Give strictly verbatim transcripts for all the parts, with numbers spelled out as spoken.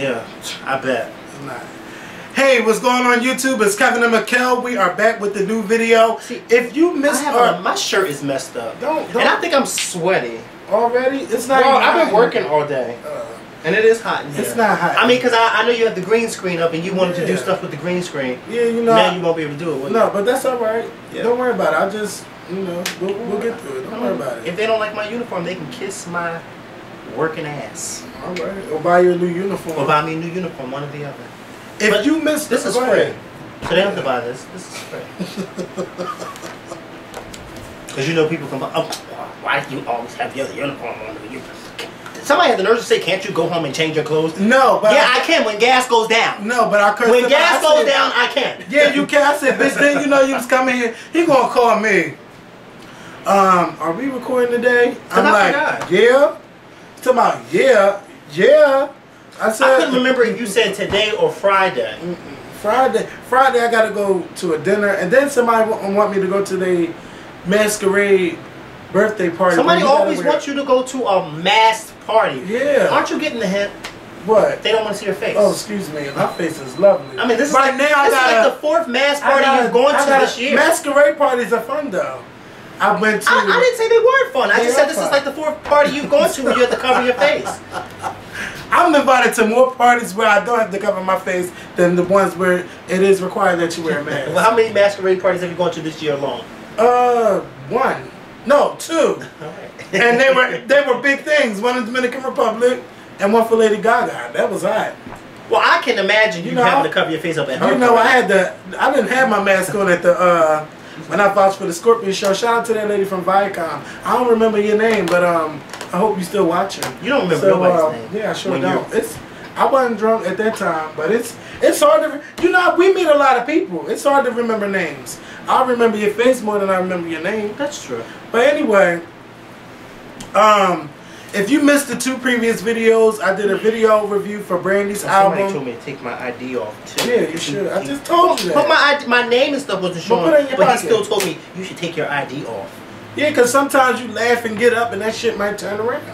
Yeah, I bet. Nah. Hey, what's going on YouTube? It's Kevin and Michelle. We are back with the new video. See, if you missed our, a, my shirt is messed up. Don't, don't. And I think I'm sweaty already. It's not. Bro, I've been working all day, uh, and it is hot in here. It's not hot. I mean, because I, I know you had the green screen up, and you wanted yeah. to do stuff with the green screen. Yeah, you know. Now you won't be able to do it. Will no, you? But that's all right. Yeah. Don't worry about it. I'll just, you know, we'll, we'll get through it. Don't I mean, worry about it. If they don't like my uniform, they can kiss my working ass. All right. Or buy you a new uniform. Or buy me a new uniform. One or the other. If but you missed this, this is free. So they don't have to buy this. This is free. Because you know people come up, oh, why do you always have your uniform on? You, somebody had the nerve to say, can't you go home and change your clothes? No, but... Yeah, I, I can when gas goes down. No, but I couldn't. When gas goes down, I can. Yeah, you can. I said, bitch, then you know you was coming here. He gonna call me. Um, are we recording today? I'm like, God. yeah. He's talking about, yeah, yeah. I, said, I couldn't remember if you said today or Friday. Friday, Friday, I gotta go to a dinner, and then somebody want me to go to the masquerade birthday party. Somebody always wants you to go to a masked party. Yeah. Aren't you getting the hint? What? They don't want to see your face. Oh, excuse me, my face is lovely. I mean, this is right like, now. This I got is like a, the fourth masked party got, you've gone I to this a, year. Masquerade parties are fun though. I went to. I, I didn't say they weren't fun. I just said this fun. is like the fourth party you've gone to where you have to cover your face. I'm invited to more parties where I don't have to cover my face than the ones where it is required that you wear a mask. Well, how many masquerade parties have you gone to this year alone? Uh, one. No, two. Right. And they were they were big things. One in the Dominican Republic and one for Lady Gaga. That was hot. Well, I can imagine you, you know, having to cover your face up at her. You know, party. I had the I didn't have my mask on at the uh when I vouched for the Skorpion Show. Shout out to that lady from Viacom. I don't remember your name, but um. I hope you're still watching. You don't remember so, nobody's uh, name. Yeah, I sure don't. It's, I wasn't drunk at that time, but it's it's hard to... You know, we meet a lot of people. It's hard to remember names. I remember your face more than I remember your name. That's true. But anyway, um, if you missed the two previous videos, I did a video review for Brandy's well, album. Somebody told me to take my I D off, too. Yeah, you should. I just told you that. But my, my name and stuff wasn't showing, but, but he still told me, you should take your I D off. Yeah, because sometimes you laugh and get up and that shit might turn around.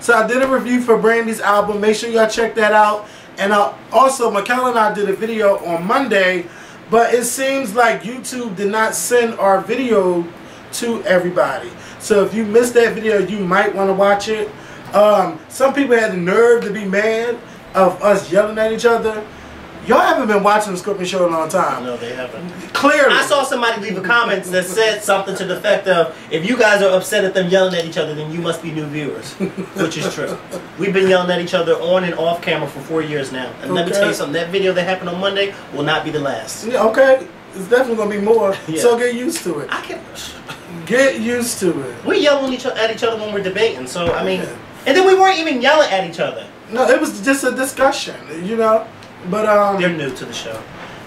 So I did a review for Brandy's album. Make sure y'all check that out. And I, also, Michelle and I did a video on Monday, but it seems like YouTube did not send our video to everybody. So if you missed that video, you might want to watch it. Um, some people had the nerve to be mad of us yelling at each other. Y'all haven't been watching the Skorpion Show in a long time. No, they haven't. Clearly. I saw somebody leave a comment that said something to the effect of, if you guys are upset at them yelling at each other, then you must be new viewers, which is true. We've been yelling at each other on and off camera for four years now. And okay. Let me tell you something, that video that happened on Monday will not be the last. Yeah, okay. It's definitely going to be more, yeah. So get used to it. I can... Get used to it. We yell at each other when we're debating, so, I mean... Yeah. And then we weren't even yelling at each other. No, it was just a discussion, you know? But um, they're new to the show.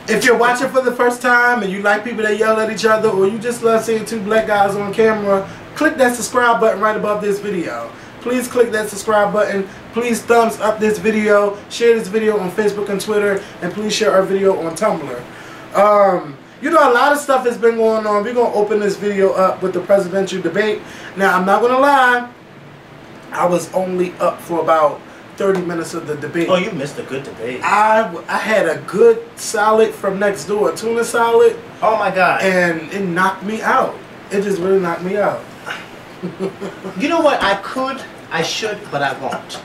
If you're watching for the first time and you like people that yell at each other, or you just love seeing two black guys on camera, click that subscribe button right above this video. Please click that subscribe button. Please thumbs up this video. Share this video on Facebook and Twitter, and please share our video on Tumblr. Um, you know, a lot of stuff has been going on. We're gonna open this video up with the presidential debate. Now, I'm not gonna lie, I was only up for about thirty minutes of the debate. Oh, you missed a good debate. I, I had a good salad from next door, tuna salad. Oh my God. And it knocked me out. It just really knocked me out. You know what? I could, I should, but I won't.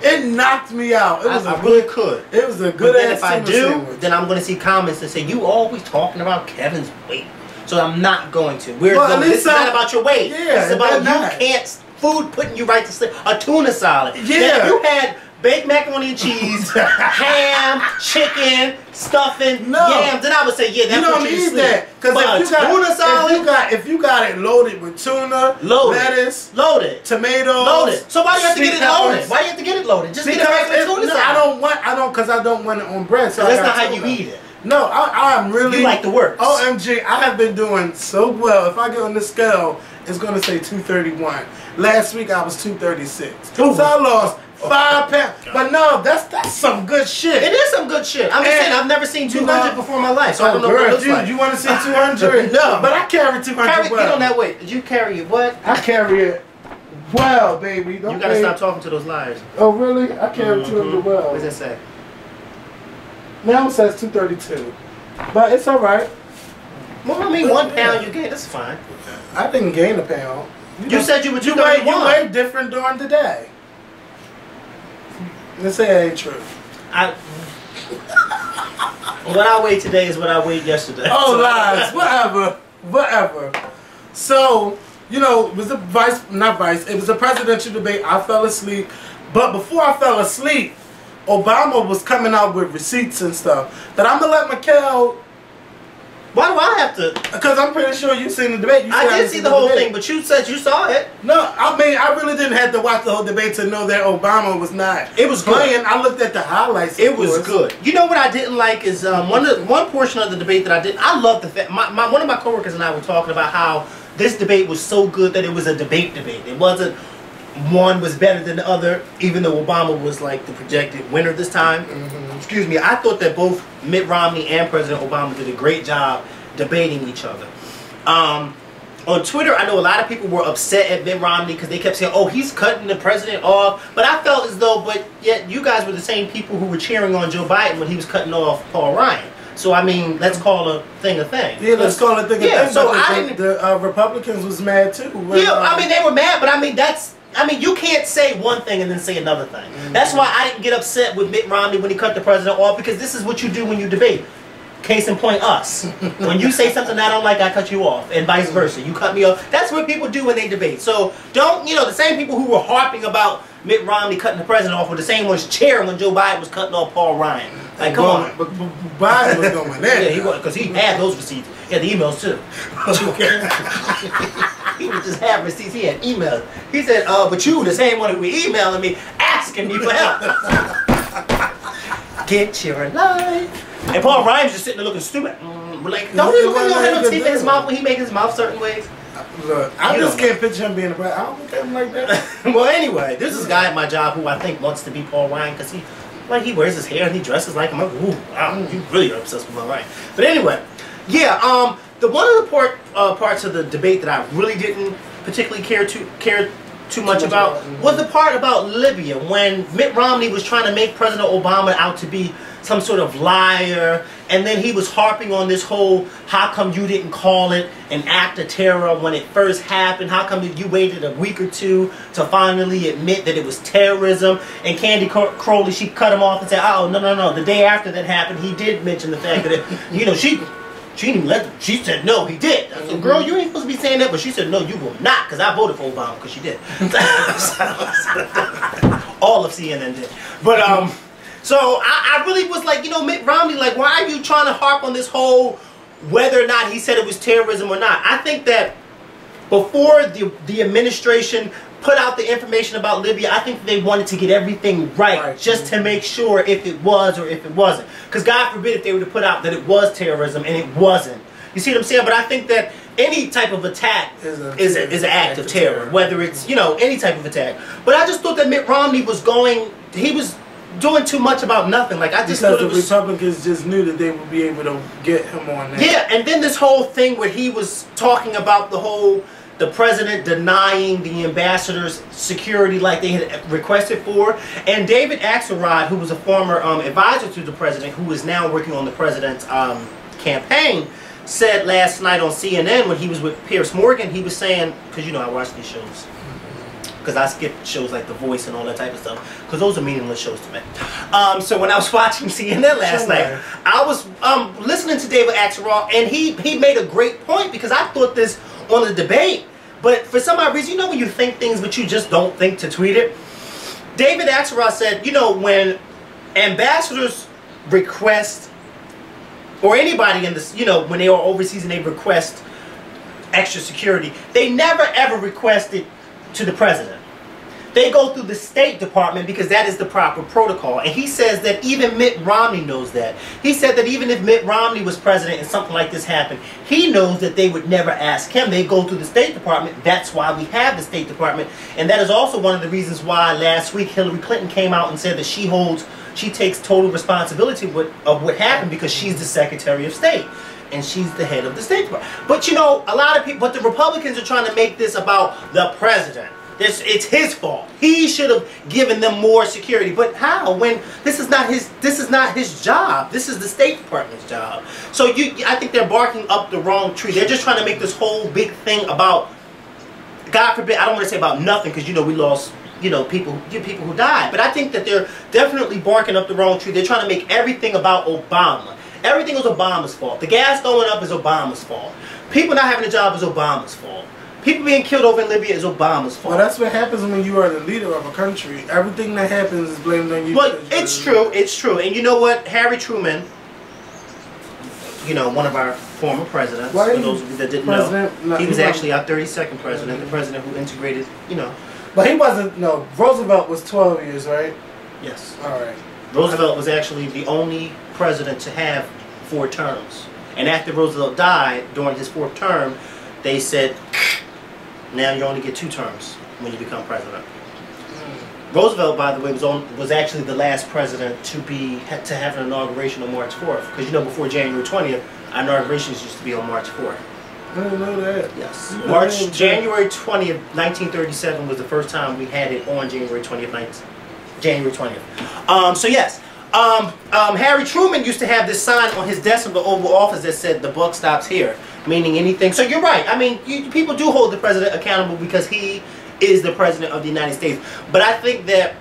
It knocked me out. It was I, a I really good, could. It was a good ass tuna sandwich. If I do, sandwich. Then I'm going to see comments that say, you always talking about Kevin's weight. So I'm not going to. We're well, going, this is not about your weight. Yeah, it's about you not. can't... Food putting you right to sleep. A tuna salad. Yeah. Now, you had baked macaroni and cheese, ham, chicken, stuffing, no. yams. Then I would say, yeah, that's you what don't you need sleep. that. Because if, if, if you got it loaded with tuna, loaded. lettuce, loaded, tomatoes, loaded. So why do you have to get it peppers. loaded? Why do you have to get it loaded? Just because get it loaded. No, I don't want. I don't because I don't want it on bread. So that's not how you eat it. No, I, I'm really. You like the work. O M G, I have been doing so well. If I get on the scale, it's going to say two thirty-one. Last week, I was two thirty-six. Ooh. So I lost five pounds. But no, that's that's some good shit. It is some good shit. I'm and just saying, I've never seen two hundred before in my life, so oh, I don't know girl, what it looks you, like. You want to see two hundred? No. But I carry two hundred carry, well. Get on that weight. You carry it what? I carry it Wow, baby. Don't you gotta they... stop talking to those liars. Oh, really? I can't mm-hmm. remember well. What does it say? Now it says two thirty-two. But it's alright. Well, I mean, one pound you gain, that's fine. Okay. I didn't gain a pound. You, you know, said you were you weigh, you weigh different during the day. They say it ain't true. I... What I weighed today is what I weighed yesterday. Oh, so lies. Whatever. Whatever. So, you know, it was a vice, not vice, it was a presidential debate. I fell asleep. But before I fell asleep, Obama was coming out with receipts and stuff. That I'm going to let Michelle... Why do I have to? Because I'm pretty sure you've seen the debate. You I did see the, the whole debate. thing, but you said you saw it. No, I mean, I really didn't have to watch the whole debate to know that Obama was not. It was playing. Good. I looked at the highlights. It was course. good. You know what I didn't like is um, one of the, one portion of the debate that I did. I love the fact my, my one of my coworkers and I were talking about how this debate was so good that it was a debate debate. It wasn't one was better than the other, even though Obama was like the projected winner this time. Mm-hmm. Excuse me, I thought that both Mitt Romney and President Obama did a great job debating each other. Um, on Twitter, I know a lot of people were upset at Mitt Romney because they kept saying, oh, he's cutting the president off. But I felt as though, but yet you guys were the same people who were cheering on Joe Biden when he was cutting off Paul Ryan. So, I mean, let's call a thing a thing. Yeah, let's call a thing a yeah, thing. So I the, the uh, Republicans was mad too. When, yeah, I mean, they were mad, but I mean, that's... I mean, you can't say one thing and then say another thing. Mm-hmm. That's why I didn't get upset with Mitt Romney when he cut the president off, because this is what you do when you debate. Case in point, us. When you say something I don't like, I cut you off, and vice versa. You cut me off. That's what people do when they debate. So don't, you know, the same people who were harping about Mitt Romney cutting the president off were the same ones cheering when Joe Biden was cutting off Paul Ryan. Like, come well, on. But, but, but Biden was going there. Yeah, he was, because he had those receipts. He had the emails, too. He would just have receipts. He had emails. He said, uh, but you, the same one who was emailing me, asking me for help. Get your life. And Paul Ryan's just sitting there looking stupid. Mm, like, don't he look like he don't have no teeth in his mouth when he makes his mouth certain ways? Look, I you just know. can't picture him being a president. I don't look at him like that. Well, anyway, this is a guy at my job who I think wants to be Paul Ryan because he... Like, he wears his hair and he dresses like him. Like, ooh, wow, you really are obsessed with my life. But anyway, yeah, um, the one of the part, uh, parts of the debate that I really didn't particularly care to care too much about was the part about Libya when Mitt Romney was trying to make President Obama out to be some sort of liar, and then he was harping on this whole, how come you didn't call it an act of terror when it first happened? How come you waited a week or two to finally admit that it was terrorism? And Candy Crowley, she cut him off and said, oh, no, no, no, the day after that happened, he did mention the fact that, it, you know, she... She didn't even let them. She said, no, he did. I said, girl, you ain't supposed to be saying that. But she said, no, you will not, because I voted for Obama, because she did. All of C N N did. But, um, so I, I really was like, you know, Mitt Romney, like, why are you trying to harp on this whole whether or not he said it was terrorism or not? I think that before the, the administration put out the information about Libya, I think they wanted to get everything right, right just mm-hmm. to make sure if it was or if it wasn't. Because God forbid if they were to put out that it was terrorism and it wasn't. You see what I'm saying? But I think that any type of attack is, a, is, a, is an act, act of terror, terror, whether it's, you know, any type of attack. But I just thought that Mitt Romney was going, he was doing too much about nothing. Like, I just thought the Republicans just knew that they would be able to get him on that. Yeah, and then this whole thing where he was talking about the whole... the president denying the ambassador's security like they had requested for. And David Axelrod, who was a former um, advisor to the president, who is now working on the president's um, campaign, said last night on C N N when he was with Piers Morgan, he was saying, because you know I watch these shows, because I skip shows like The Voice and all that type of stuff, because those are meaningless shows to me. Um, so when I was watching C N N last sure. night, I was um, listening to David Axelrod, and he, he made a great point, because I thought this on the debate, but for some odd reason, you know when you think things but you just don't think to tweet it? David Axelrod said, you know, when ambassadors request, or anybody in this, you know, when they are overseas and they request extra security, they never ever request it to the president. They go through the State Department because that is the proper protocol. And he says that even Mitt Romney knows that. He said that even if Mitt Romney was president and something like this happened, he knows that they would never ask him. They go through the State Department. That's why we have the State Department. And that is also one of the reasons why last week Hillary Clinton came out and said that she holds, she takes total responsibility of what happened because she's the Secretary of State. And she's the head of the State Department. But you know, a lot of people, but the Republicans are trying to make this about the president. This, it's his fault. He should have given them more security. But how? When this is not his, this is not his job. This is the State Department's job. So you, I think they're barking up the wrong tree. They're just trying to make this whole big thing about, God forbid, I don't want to say about nothing, because you know we lost, you know, people, you people who died. But I think that they're definitely barking up the wrong tree. They're trying to make everything about Obama. Everything was Obama's fault. The gas going up is Obama's fault. People not having a job is Obama's fault. People being killed over in Libya is Obama's fault. Well, that's what happens when you are the leader of a country. Everything that happens is blamed on you. But it's true, it's true. And you know what? Harry Truman, you know, one of our former presidents, for those that didn't know, he was actually our thirty-second president, the president who integrated, you know. But he wasn't, no, Roosevelt was twelve years, right? Yes. All right. Roosevelt was actually the only president to have four terms. And after Roosevelt died, during his fourth term, they said, now you only get two terms when you become president. Mm. Roosevelt, by the way, was on, was actually the last president to be to have an inauguration on March fourth. Because you know, before January twentieth, our inaugurations used to be on March fourth. I didn't know that. Yes. You March, know. January twentieth, nineteen thirty-seven was the first time we had it on January twentieth. Um, so yes, um, um, Harry Truman used to have this sign on his desk of the Oval Office that said, "The buck stops here," meaning anything. So you're right. I mean, you, people do hold the president accountable because he is the president of the United States. But I think that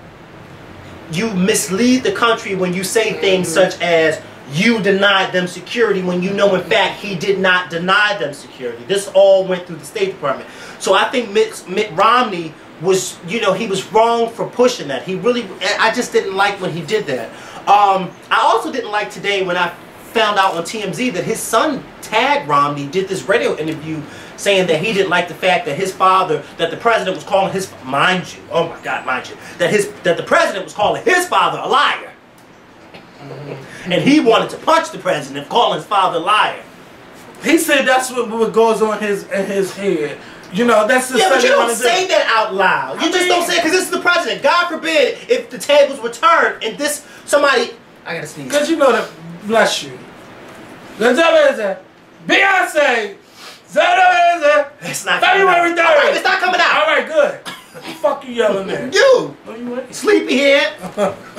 you mislead the country when you say things mm-hmm. such as, you denied them security, when you know in fact he did not deny them security. This all went through the State Department. So I think Mitt, Mitt Romney was, you know, he was wrong for pushing that. He really, I just didn't like when he did that. Um, I also didn't like today when I found out on T M Z that his son, Tad Romney, did this radio interview saying that he didn't like the fact that his father, that the president was calling his, mind you, oh my God, mind you, that his, that the president was calling his father a liar. And he wanted to punch the president, call his father a liar. He said that's what, what goes on his in his head. You know, that's the yeah, but you don't say do. that out loud. You I just mean, don't say it because it's the president. God forbid if the tables were turned and this somebody. I gotta sneeze. Because you know that. Bless you. Beyonce. It's not February third. Right, it's not coming out. All right, good. Fuck you yelling at? You! Sleepyhead!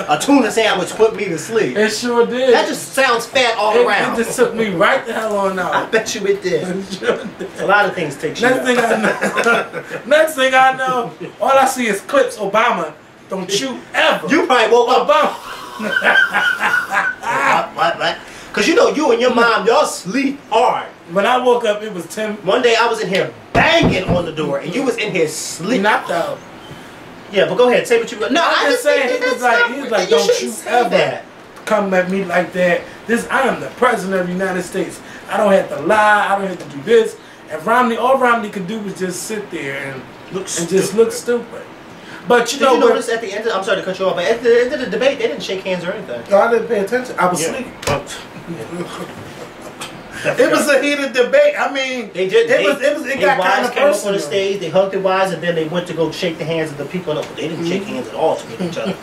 A tuna sandwich put me to sleep. It sure did. That just sounds fat all it, around. It just took me right the hell on out. I bet you it did. It sure did. A lot of things take you Next out. thing I know. Next thing I know, all I see is clips. Obama, don't you ever. You probably woke up. Obama. What, what? Because you know you and your mom, y'all sleep hard. When I woke up, it was ten. One day I was in here banging on the door, and you was in here sleeping. Knocked out. Yeah, but go ahead, say what you want. No, I'm I just saying. He was like, he was like, don't you ever that. come at me like that. This, I am the president of the United States. I don't have to lie. I don't have to do this. And Romney, all Romney could do was just sit there and look and stupid. just look stupid. But you did know, you notice at the end, of, I'm sorry to cut you off, but at the end of the debate, they didn't shake hands or anything. No, I didn't pay attention. I was yeah. sleeping. It was a heated debate. I mean, they did. It they, was. It was. It they got kind of came up on the stage. They hugged their wives, and then they went to go shake the hands of the people. No, they didn't mm-hmm. shake hands at all to meet each other.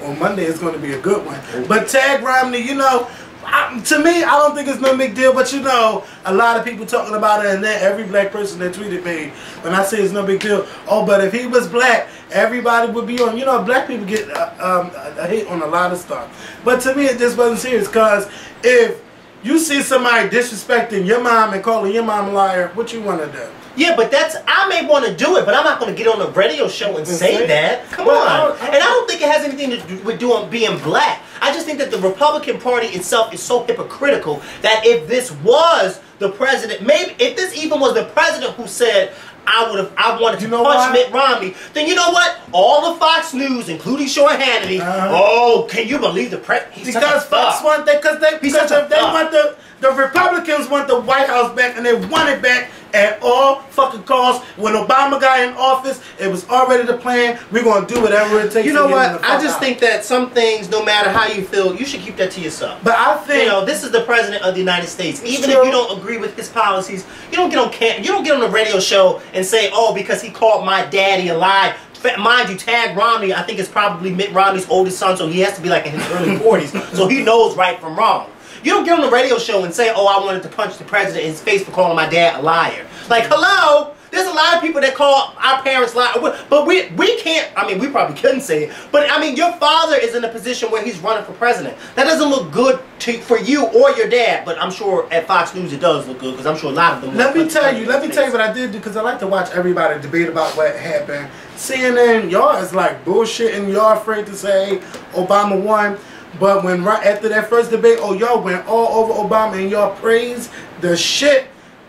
Well, Monday is going to be a good one. But Tad Romney, you know, I, to me, I don't think it's no big deal. But you know, a lot of people talking about it, and then every black person that tweeted me when I say it's no big deal. Oh, but if he was black, everybody would be on. You know, black people get uh, um, a hate on a lot of stuff. But to me, it just wasn't serious because if you see somebody disrespecting your mom and calling your mom a liar, what you want to do? Yeah, but that's, I may want to do it, but I'm not going to get on a radio show and say that. Come well, on. I don't, I don't, and I don't think it has anything to do with doing, being black. I just think that the Republican Party itself is so hypocritical that if this was the president, maybe if this even was the president who said, I would have, I wanted you to know punch why? Mitt Romney, then you know what? All the Fox News, including Sean Hannity, uh, oh, can you believe the president? Because Fox want that, because they, because they, they want the, the Republicans want the White House back, and they want it back at all fucking costs. When Obama got in office, it was already the plan. We're going to do whatever it takes. You know to what? The I just out. think that some things, no matter how you feel, you should keep that to yourself. But I think, you know, this is the president of the United States. Even true. if you don't agree with his policies, you don't get on camp, you don't get on a radio show and say, oh, because he called my daddy a lie. Mind you, Tad Romney, I think, is probably Mitt Romney's oldest son, so he has to be like in his early forties, so he knows right from wrong. You don't get on the radio show and say, oh, I wanted to punch the president in his face for calling my dad a liar. Like, hello? There's a lot of people that call our parents liars, but we we can't. I mean, we probably couldn't say it, but I mean, your father is in a position where he's running for president. That doesn't look good to for you or your dad, but I'm sure at Fox News it does look good because I'm sure a lot of them. Let me tell you. Let me tell you what I did do because I like to watch everybody debate about what happened. C N N, y'all is like bullshitting. Y'all afraid to say Obama won. But when right after that first debate, oh, y'all went all over Obama and y'all praised the shit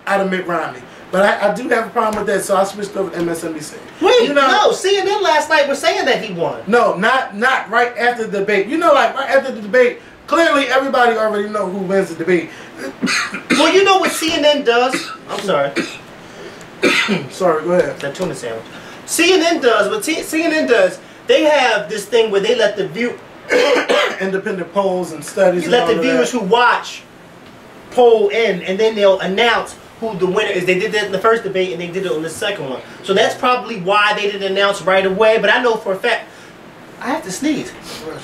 out of Mitt Romney. But I, I do have a problem with that, so I switched over to M S N B C. Wait, you know, no, C N N last night was saying that he won. No, not not right after the debate. You know, like right after the debate, clearly everybody already know who wins the debate. Well, you know what C N N does? I'm sorry. Sorry, go ahead. That tuna sandwich. C N N does, what T C N N does, they have this thing where they let the view... independent polls and studies. You let and all the viewers that. who watch poll in, and then they'll announce who the winner is. They did that in the first debate, and they did it on the second one. So that's probably why they didn't announce right away. But I know for a fact, I have to sneeze,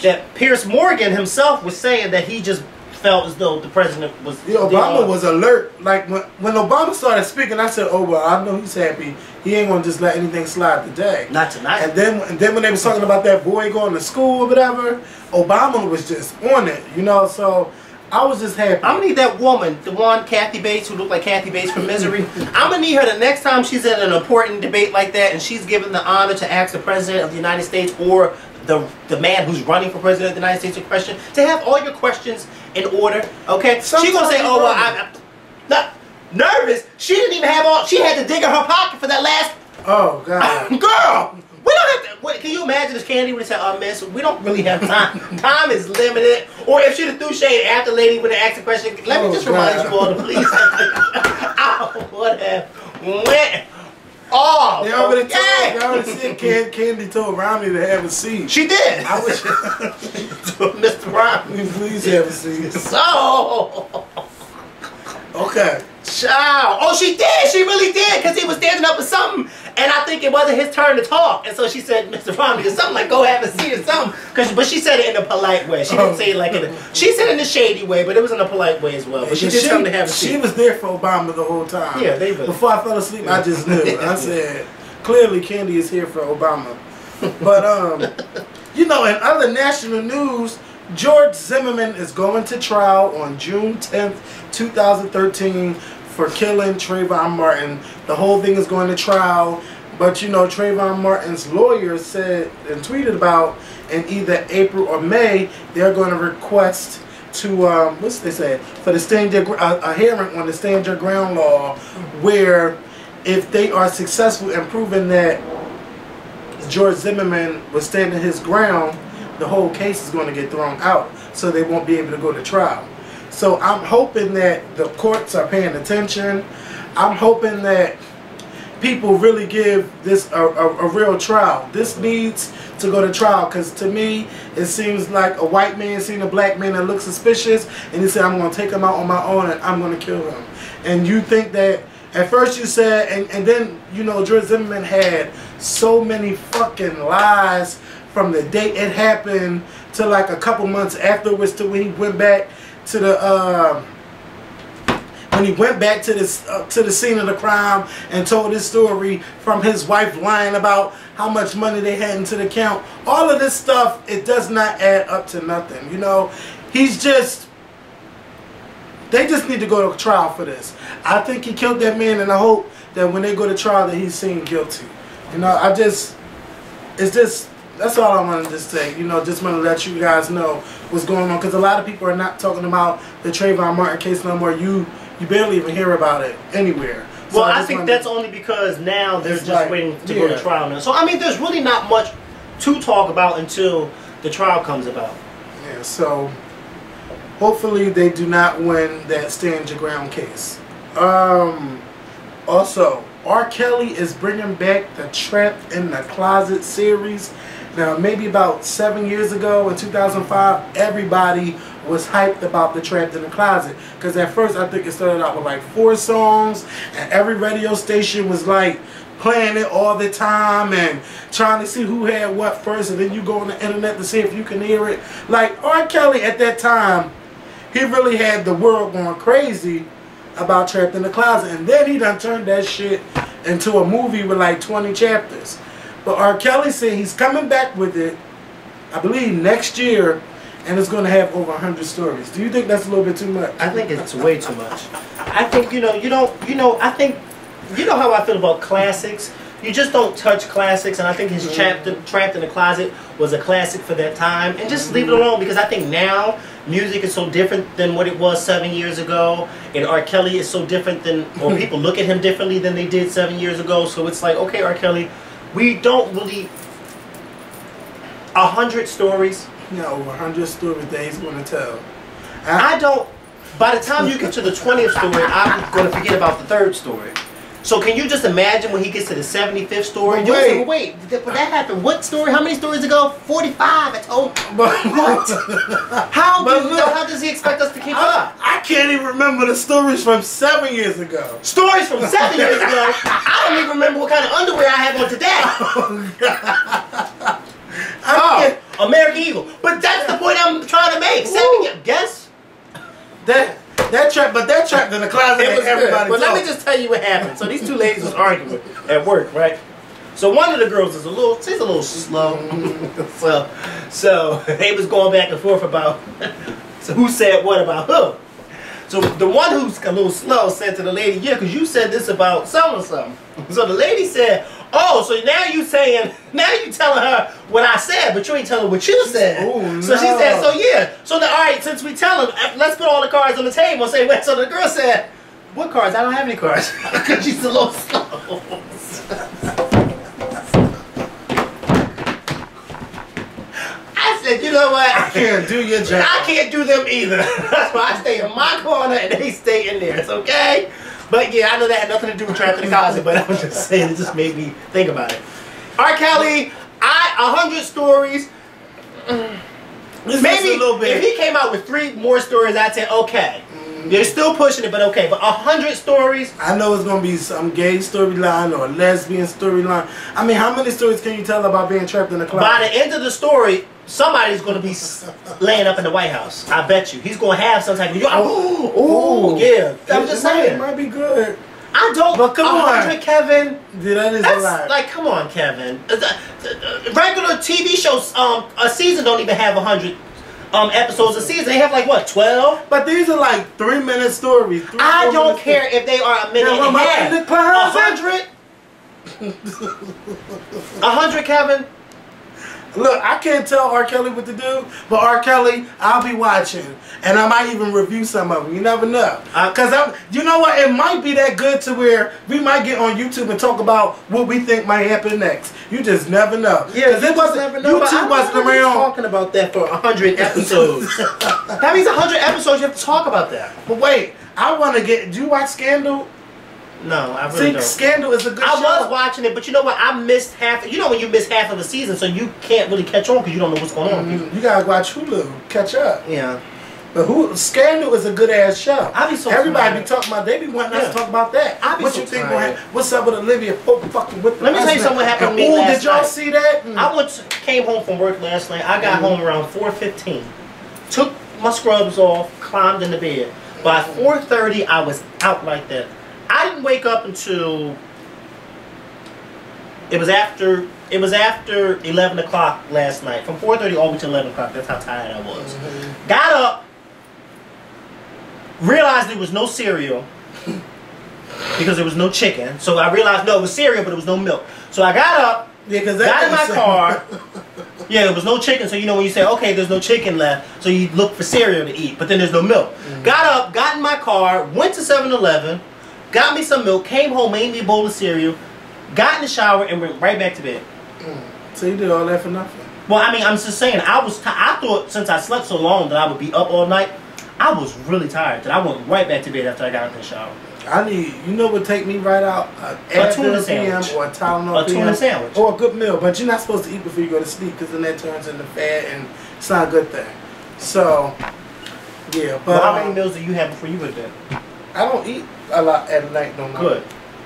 that Piers Morgan himself was saying that he just felt as though the president was... Yeah, Obama was alert. Like, when, when Obama started speaking, I said, oh, well, I know he's happy. He ain't going to just let anything slide today. Not tonight. And then, and then when they was talking about that boy going to school or whatever, Obama was just on it, you know? So I was just happy. I'm going to need that woman, the one, Kathy Bates, who looked like Kathy Bates from Misery. I'm going to need her the next time she's in an important debate like that and she's given the honor to ask the president of the United States or... The, the man who's running for president of the United States a question, to have all your questions in order, okay? Sometimes she gonna say, oh, well, I'm, I'm not nervous. She didn't even have all, she had to dig in her pocket for that last... Oh, God. Girl, we don't have to, wait, can you imagine if Candy would have said, oh, man, so we don't really have time. Time is limited. Or if she'd have threw shade after lady would have asked a question, let oh, me just God. remind you all to please. I would have went. Oh, they already told, yeah. They already said Candy, Candy told Romney to have a seat. She did. I wish Mister Romney, please have a seat. So, okay, child. Oh, she did. She really did, because he was standing up for something, and I think it wasn't his turn to talk, and so she said, Mister Romney, or something like, go have a seat or something. Cause, but she said it in a polite way. She didn't say it like in a, she said it in a shady way, but it was in a polite way as well. But she did she, come to have a seat. She was there for Obama the whole time. Yeah, they were. Before I fell asleep, I just knew. I said, clearly Candy is here for Obama. But, um, you know, in other national news, George Zimmerman is going to trial on June tenth, two thousand thirteen for killing Trayvon Martin. The whole thing is going to trial, but you know, Trayvon Martin's lawyer said and tweeted about in either April or May, they're going to request to, um, what's they say, for the stand your, uh, a hearing on the Stand Your Ground law, where if they are successful in proving that George Zimmerman was standing his ground, the whole case is going to get thrown out, so they won't be able to go to trial. So I'm hoping that the courts are paying attention. I'm hoping that people really give this a, a, a real trial. This needs to go to trial, because to me, it seems like a white man seen a black man that looks suspicious, and he said, I'm going to take him out on my own, and I'm going to kill him. And you think that, at first you said, and, and then, you know, George Zimmerman had so many fucking lies from the day it happened to like a couple months afterwards to when he went back to the uh, when he went back to this uh, to the scene of the crime and told his story, from his wife lying about how much money they had into the account. All of this stuff, it does not add up to nothing. You know, he's just, they just need to go to trial for this. I think he killed that man, and I hope that when they go to trial that he's seen guilty. You know, I just, it's just, that's all I want to just say. You know, just want to let you guys know what's going on, because a lot of people are not talking about the Trayvon Martin case no more. You you barely even hear about it anywhere. So well, I, I think that's to, only because now they're just like, waiting to yeah. go to trial now. So I mean, there's really not much to talk about until the trial comes about. Yeah. So hopefully they do not win that Stand Your Ground case. Um. Also, R. Kelly is bringing back the Trapped in the Closet series. Now, maybe about seven years ago, in two thousand five, everybody was hyped about the Trapped in the Closet. Because at first, I think it started out with like four songs, and every radio station was like playing it all the time and trying to see who had what first, and then you go on the internet to see if you can hear it. Like, R. Kelly at that time, he really had the world going crazy about Trapped in the Closet, and then he done turned that shit into a movie with like twenty chapters. But R. Kelly said he's coming back with it, I believe, next year, and it's going to have over one hundred stories. Do you think that's a little bit too much? I think it's way too much. I think, you know, you don't, you know, I think, you know how I feel about classics. You just don't touch classics, and I think his mm-hmm. chapter, Trapped in the Closet, was a classic for that time. And just mm-hmm. leave it alone, because I think now music is so different than what it was seven years ago, and R. Kelly is so different than, or people look at him differently than they did seven years ago. So it's like, okay, R. Kelly, we don't really... A hundred stories? No, a hundred stories that he's going to tell. I, I don't... By the time you get to the twentieth story, I'm going to forget about the third story. So can you just imagine when he gets to the seventy-fifth story? But wait, wait, but that happened. What story? How many stories ago? Forty-five. I told. But what? How do you know? How does he expect us to keep I, up? I can't even remember the stories from seven years ago. Stories from seven years ago. I don't even remember what kind of underwear I have on today. Oh, God. Oh, oh, American Eagle. But that's the point I'm trying to make. Seven years. Guess that. That trap, but that trap in the closet. It was everybody. But let me just tell you what happened. So these two ladies was arguing at work, right? So one of the girls is a little, she's a little slow. so, so they was going back and forth about so who said what about who. So the one who's a little slow said to the lady, "Yeah, because you said this about some or something." So the lady said, "Oh, so now you saying, now you telling her what I said, but you ain't telling what you said." Ooh, no. So she said, "So yeah, so then all right, since we tell him, let's put all the cards on the table and say wait." So the girl said, "What cards? I don't have any cards because she's a little slow." You know what? I can't do your job. I can't do them either. That's why I stay in my corner and they stay in theirs, okay? But yeah, I know that had nothing to do with Trapped in the Closet, but I was just saying, it just made me think about it. R. Kelly, I, one hundred stories. This maybe a little bit. If he came out with three more stories, I'd say, okay. Mm. They're still pushing it, but okay. But one hundred stories. I know it's going to be some gay storyline or a lesbian storyline. I mean, how many stories can you tell about being trapped in the closet? By the end of the story, somebody's going to be laying up in the White House. I bet you. He's going to have some type of... Oh, oh, oh yeah. I'm just saying. It might be good. I don't... But come on. Kevin. Dude, that is a lot. Like, come on, Kevin. Regular T V shows, um, a season don't even have one hundred um, episodes a season. They have, like, what, twelve? But these are, like, three-minute stories. Three, I don't care stories. If they are a minute now, and a half. one hundred? one hundred, Kevin? Look, I can't tell R. Kelly what to do, but R. Kelly, I'll be watching, and I might even review some of them. You never know, because I'm. You know what? It might be that good to where we might get on YouTube and talk about what we think might happen next. You just never know. Yeah, because it wasn't. YouTube wasn't around talking about that for a hundred episodes. That means a hundred episodes. You have to talk about that. But wait, I want to get. Do you watch Scandal? No, I really See, don't. Scandal is a good I show. I was watching it, but you know what? I missed half. You know when you miss half of a season, so you can't really catch on because you don't know what's going on. Mm-hmm. You gotta watch Hulu, catch up. Yeah, but who? Scandal is a good ass show. I be so everybody tired. Be talking about. They be wanting yeah. us to talk about that. I be what so you think? What, what's up with Olivia Pope fucking with? Let me tell you something. Happened to me last night. Did y'all see that? Mm. I went to, came home from work last night. I got mm. home around four fifteen. Took my scrubs off, climbed into bed. By four thirty, I was out like that. I didn't wake up until it was after it was after eleven o'clock last night. From four thirty all the way to eleven o'clock. That's how tired I was. Mm-hmm. Got up, realized there was no cereal because there was no chicken. So I realized no, it was cereal, but it was no milk. So I got up, yeah, cause got in my so car. Yeah, there was no chicken. So you know when you say okay, there's no chicken left, so you look for cereal to eat, but then there's no milk. Mm-hmm. Got up, got in my car, went to seven eleven. Got me some milk, came home, made me a bowl of cereal, got in the shower, and went right back to bed. Mm. So you did all that for nothing? Well, I mean, I'm just saying, I was. T I thought since I slept so long that I would be up all night. I was really tired, that I went right back to bed after I got in the shower. I need, you know what take me right out? A, a tuna sandwich. Or a Tylenol. A tuna sandwich. Or a good meal, but you're not supposed to eat before you go to sleep, because then that turns into fat, and it's not a good thing. So, yeah. But well, how many um, meals do you have before you go to bed? I don't eat a lot at night, no. Good.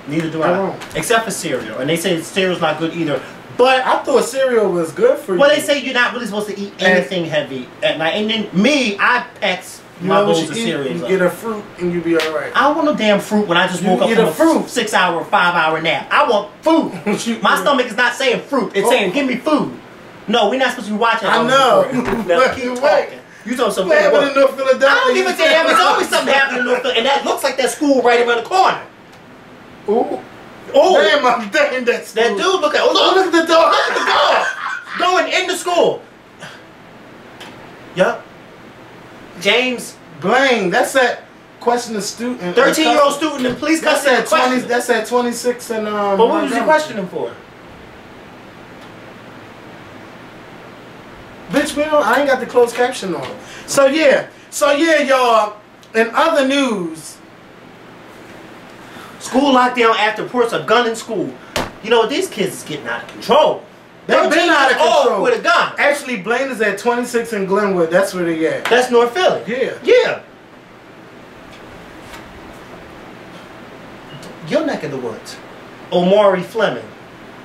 Neither do I. I don't. Except for cereal. And they say cereal's not good either. But I thought cereal was good for you. Well, they say you're not really supposed to eat anything heavy at night. And then me, I pack my bowls of cereal. You get a fruit and you be all right. I don't want no damn fruit when I just woke up from a fruit six-hour, five-hour nap. I want food. My stomach is not saying fruit. It's saying, give me food. No, we're not supposed to be watching. I know. Fucking way. You told something. What happened in North Philadelphia? I don't give a damn. There's always something happening in North Philadelphia. And that looks like that school right around the corner. Ooh. Oh, damn, I'm damn that school. That dude, look at, oh, look, look at the door. Look at the door. Going into school. Yup. James Blaine. That's that question of student. thirteen-year-old student and police custody. That's that, twenty, that's that twenty-six and um. But what was you questioning for? Bitch, we don't, I ain't got the closed caption on. So, yeah. So, yeah, y'all. In other news. School lockdown after reports of gun in school. You know, these kids is getting out of control. They've been out of control. With a gun. Actually, Blaine is at twenty-six in Glenwood. That's where they at. That's North Philly. Yeah. Yeah. Your neck of the woods. Omari Fleming.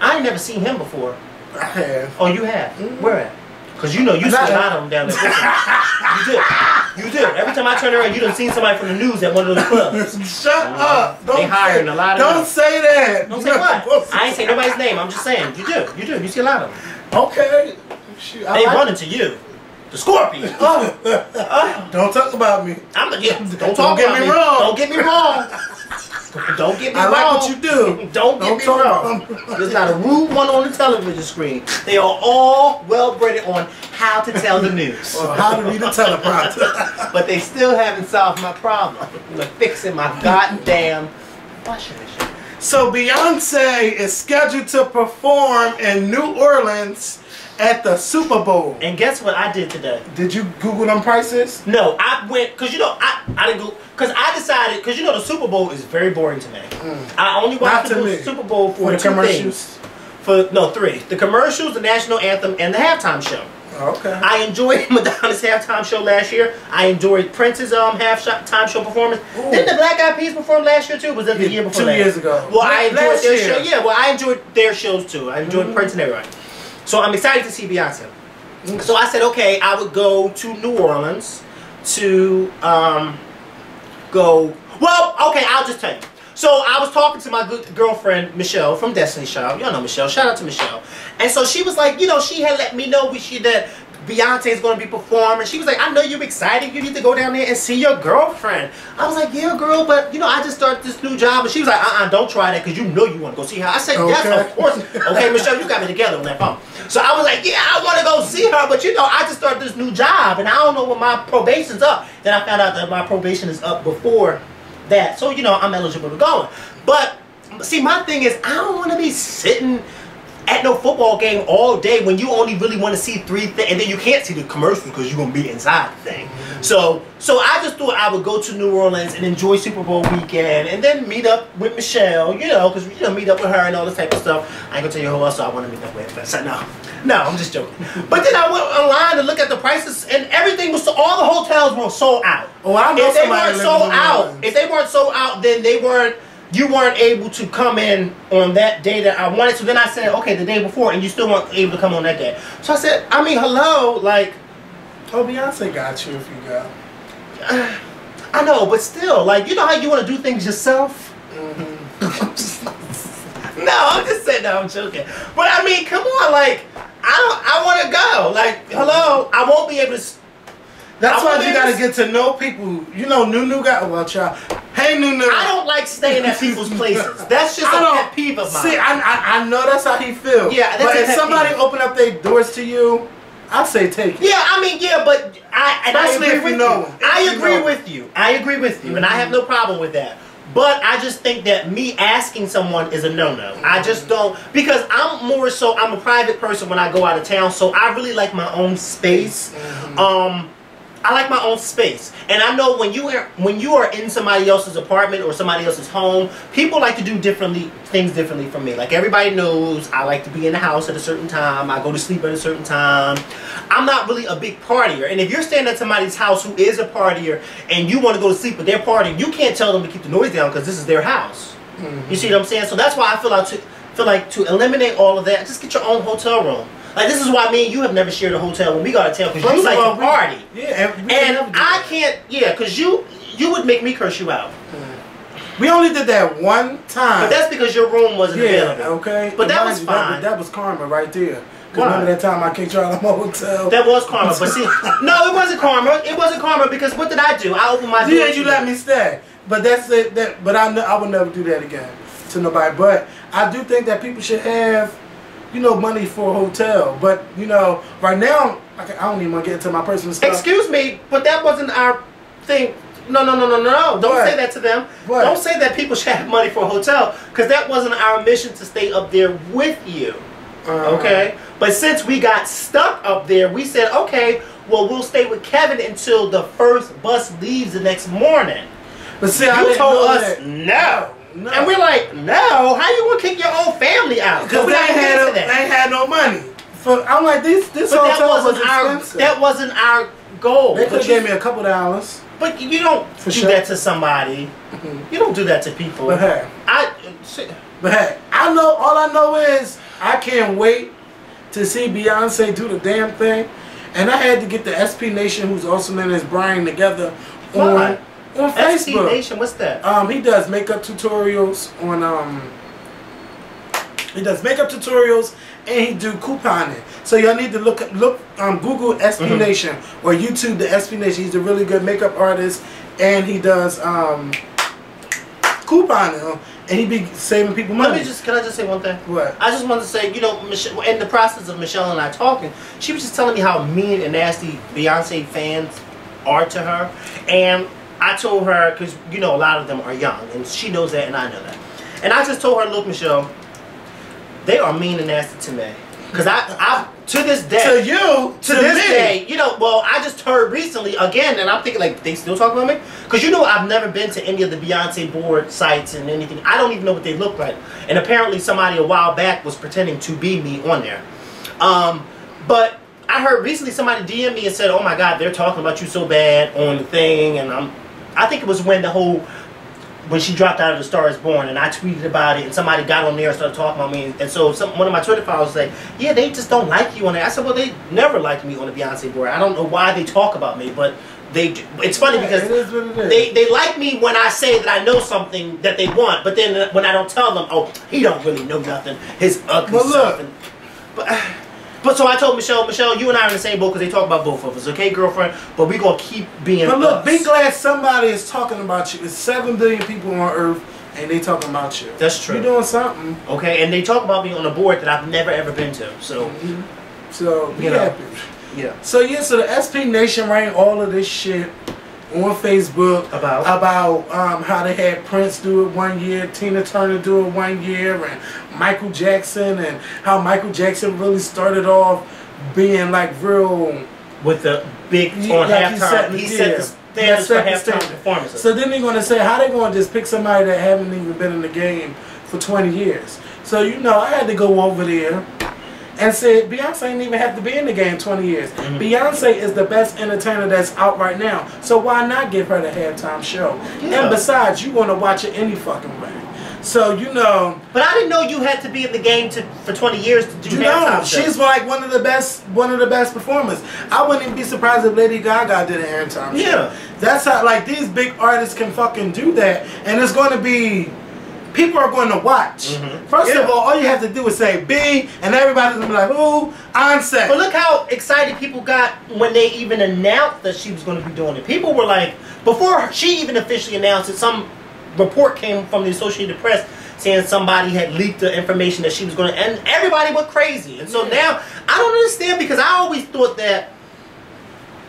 I ain't never seen him before. I have. Oh, you have? Mm-hmm. Where at? Because you know you see a lot of them down there. You do. You do. Every time I turn around, you done seen somebody from the news at one of those clubs. Shut um, up. Don't they hiring say, a lot of Don't them. say that. Don't say what? I ain't say nobody's name. I'm just saying. You do. You do. You see a lot of them. Okay. Shoot, they like running to you. The Scorpion. Oh. Oh. Don't talk about me. I'm a, yeah, don't, don't talk get about me. Wrong. Don't get me wrong. Don't get me I wrong. I like what you do. Don't get don't me wrong. There's not a rude one on the television screen. They are all well-bred on how to tell the news. Or how to read a teleprompter. But they still haven't solved my problem. They're fixing my goddamn washing machine. So Beyonce is scheduled to perform in New Orleans at the Super Bowl. And guess what I did today? Did you Google them prices? No, I went, because you know, I, I didn't Google, because I decided, because you know the Super Bowl is very boring to me. Mm. I only watched the Super Bowl for, for the two commercials. Things. For, no, three. The commercials, the national anthem, and the halftime show. Okay. I enjoyed Madonna's halftime show last year. I enjoyed Prince's um halftime show performance. Ooh. Didn't the Black Eyed Peas perform last year too? Was that the yeah, year before? Two last? years ago. Well, last I enjoyed last their year. show. Yeah, well, I enjoyed their shows too. I enjoyed mm-hmm. Prince and everybody. So I'm excited to see Beyonce. So I said, okay, I would go to New Orleans to um, go. Well, okay, I'll just tell you. So I was talking to my good girlfriend, Michelle, from Destiny's Child. Y'all know Michelle. Shout out to Michelle. And so she was like, you know, she had let me know we should, that Beyonce is going to be performing. She was like, I know you're excited. You need to go down there and see your girlfriend. I was like, yeah, girl, but, you know, I just started this new job. And she was like, uh-uh, don't try that because you know you want to go see her. I said, okay. Yes, of course. Okay, Michelle, you got me together on that phone. So I was like, yeah, I want to go see her, but, you know, I just started this new job, and I don't know when my probation's up. Then I found out that my probation is up before that. So, you know, I'm eligible to go. But, see, my thing is, I don't want to be sitting at no football game all day when you only really want to see three things, and then you can't see the commercials because you're going to be inside the thing. So so I just thought I would go to New Orleans and enjoy Super Bowl weekend and then meet up with Michelle, you know, because, you know, meet up with her and all this type of stuff. I ain't going to tell you who else I want to meet up with. So, no, no, I'm just joking. But then I went online to look at the prices, and everything was, so all the hotels were sold out. Oh, I know if they weren't sold out, If they weren't sold out, then they weren't, you weren't able to come in on that day that I wanted. So then I said, okay, the day before, and you still weren't able to come on that day. So I said, I mean, hello, like, oh, Beyonce got you if you go. I know, but still, like, you know how you want to do things yourself? Mm-hmm. No, I'm just saying, no, I'm joking. But I mean, come on, like, I don't, I want to go. Like, hello, I won't be able to. That's why you gotta get to know people. You know, Nunu got, well, child. Hey, Nunu. I don't like staying at people's places. That's just I a pet peeve of mine. See, I, I, I know that's how he feels. Yeah, that's but a if pet somebody peeve. open up their doors to you, I say take it. Yeah, I mean, yeah, but I, and I agree if with you. Know, you. If I you agree know. with you. I agree with you, mm-hmm. and I have no problem with that. But I just think that me asking someone is a no-no. I just don't, because I'm more so, I'm a private person when I go out of town, so I really like my own space. Mm-hmm. Um. I like my own space, and I know when you are when you are in somebody else's apartment or somebody else's home, people like to do differently things differently from me. Like everybody knows, I like to be in the house at a certain time. I go to sleep at a certain time. I'm not really a big partier, and if you're staying at somebody's house who is a partier and you want to go to sleep with their party, you can't tell them to keep the noise down because this is their house. Mm-hmm. You see what I'm saying? So that's why I feel like. feel like to eliminate all of that, just get your own hotel room. Like, this is why me and you have never shared a hotel when we got a hotel. Because you like to party. Yeah, and, and I can't, yeah, because you you would make me curse you out. We only did that one time. But that's because your room wasn't yeah, available. Okay. But that was fine. That, that was karma right there. Because remember that time I kicked you out of my hotel? That was karma. But see, no, it wasn't karma. It wasn't karma because what did I do? I opened my door. Yeah, you let me stay. But that's it. That, but I, I would never do that again to nobody. But I do think that people should have, you know, money for a hotel. But, you know, right now, I, can, I don't even want to get into my personal stuff. Excuse me, but that wasn't our thing. No, no, no, no, no. Don't what? say that to them. What? Don't say that people should have money for a hotel because that wasn't our mission to stay up there with you. Uh, okay? But since we got stuck up there, we said, okay, well, we'll stay with Kevin until the first bus leaves the next morning. But see, you I told us that. no. No. And we're like, no, how you gonna kick your own family out? Because they, they ain't had no money. So I'm like, this this but hotel that wasn't was expensive. Our, that wasn't our goal. They could have gave me a couple of dollars. But you don't For do sure. that to somebody. Mm-hmm. You don't do that to people. But hey, I, but hey, I know, all I know is I can't wait to see Beyonce do the damn thing. And I had to get the S P Nation, who's also known as Brian, together Why? on... On Facebook. S P Nation, what's that? Um, he does makeup tutorials on um. He does makeup tutorials and he do couponing. So y'all need to look look um Google S P mm-hmm. Nation or YouTube the S P Nation. He's a really good makeup artist and he does um couponing and he be saving people money. Let me just can I just say one thing? What? I just wanted to say, you know, Michelle, in the process of Michelle and I talking, she was just telling me how mean and nasty Beyonce fans are to her, and I told her, because, you know, a lot of them are young, and she knows that, and I know that. And I just told her, look, Michelle, they are mean and nasty to me. Because I, I, to this day. To you? To, to this me. day. You know, well, I just heard recently, again, and I'm thinking, like, they still talk about me? Because, you know, I've never been to any of the Beyonce board sites and anything. I don't even know what they look like. And apparently somebody a while back was pretending to be me on there. Um, but I heard recently somebody D M me and said, oh, my God, they're talking about you so bad on the thing, and I'm... I think it was when the whole, when she dropped out of The Star Is Born, and I tweeted about it, and somebody got on there and started talking about me, and so some, one of my Twitter followers was like, yeah, they just don't like you on there. I said, well, they never liked me on the Beyonce board. I don't know why they talk about me, but they do. It's funny yeah, because it is what it is. They, they like me when I say that I know something that they want, but then when I don't tell them, oh, he don't really know nothing, his ugly well, stuff. And, but, But so I told Michelle, Michelle, you and I are in the same boat because they talk about both of us, okay, girlfriend? But we're going to keep being But look, us. be glad somebody is talking about you. There's seven billion people on Earth, and they talking about you. That's true. You're doing something. Okay, and they talk about me on a board that I've never, ever been to. So, mm-hmm. so be you know. happy. Yeah. So, yeah, so the S P Nation ran all of this shit on Facebook about about um, how they had Prince do it one year, Tina Turner do it one year, and Michael Jackson, and how Michael Jackson really started off being like real with the big on like halftime. He set the standards for halftime performances. So then they're gonna say how they gonna just pick somebody that haven't even been in the game for twenty years. So you know I had to go over there and said, Beyonce didn't even have to be in the game twenty years. Mm-hmm. Beyonce is the best entertainer that's out right now. So why not give her the halftime show? Yeah. And besides, you want to watch it any fucking way. So, you know. But I didn't know you had to be in the game to, for twenty years to do halftime. You know, she's like one of the best one of the best performers. I wouldn't even be surprised if Lady Gaga did a halftime yeah. show. Yeah. That's how, like, these big artists can fucking do that. And it's going to be... People are going to watch. Mm-hmm. First yeah. of all, all you have to do is say B, and everybody's going to be like, ooh, I'm set. But look how excited people got when they even announced that she was going to be doing it. People were like, before she even officially announced it, some report came from the Associated Press saying somebody had leaked the information that she was going to, and everybody went crazy. And so yeah. now, I don't understand because I always thought that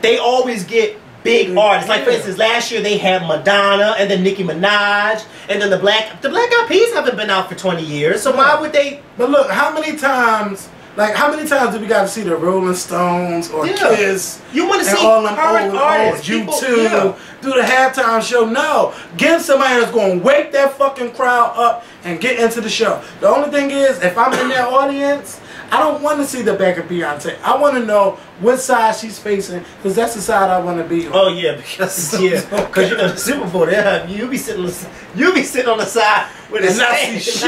they always get big artists. Like, for instance, last year they had Madonna and then Nicki Minaj and then the Black... The Black Eyed Peas haven't been out for twenty years, so why would they... But look, how many times... Like, how many times do we got to see the Rolling Stones or yeah. KISS? You want to see all them current artists, people, YouTube, yeah. do the halftime show? No. Get somebody that's going to wake that fucking crowd up and get into the show. The only thing is, if I'm in that audience... I don't want to see the back of Beyonce. I want to know what side she's facing, because that's the side I want to be on. Oh yeah, because yeah, because you know the Super Bowl, yeah, you be sitting, you be sitting on the side with the nasty shit.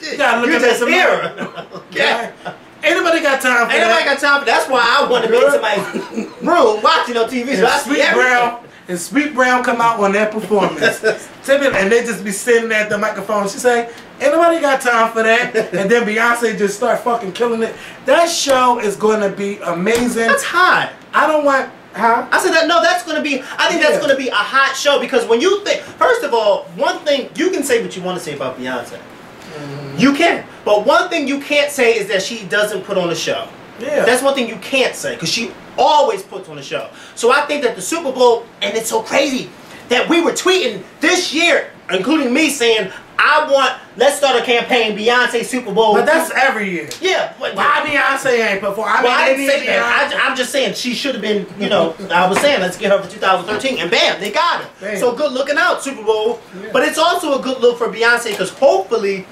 shit. You gotta look at that mirror. Yeah. Right? Anybody got time for Ain't that? Anybody got time for that? That's why I want to be in somebody's room watching on T V. So I see everything. Brown. And Sweet Brown come out on that performance. And they just be sitting at the microphone. She say, ain't nobody got time for that. And then Beyonce just start fucking killing it. That show is going to be amazing. That's hot. I don't want... Huh? I said that, no, that's going to be... I think yeah. that's going to be a hot show. Because when you think... First of all, one thing... You can say what you want to say about Beyonce. Mm-hmm. You can. But one thing you can't say is that she doesn't put on a show. Yeah. That's one thing you can't say. Because she... always puts on the show. So I think that the Super Bowl, and it's so crazy that we were tweeting this year, including me, saying, I want, let's start a campaign, Beyonce Super Bowl. But that's every year. Yeah. Why well, Beyonce ain't perform? I, mean, well, I didn't say that. I, I'm just saying she should have been, you know, I was saying, let's get her for two thousand thirteen, and bam, they got her. Damn. So good looking out, Super Bowl. Yeah. But it's also a good look for Beyonce, because hopefully,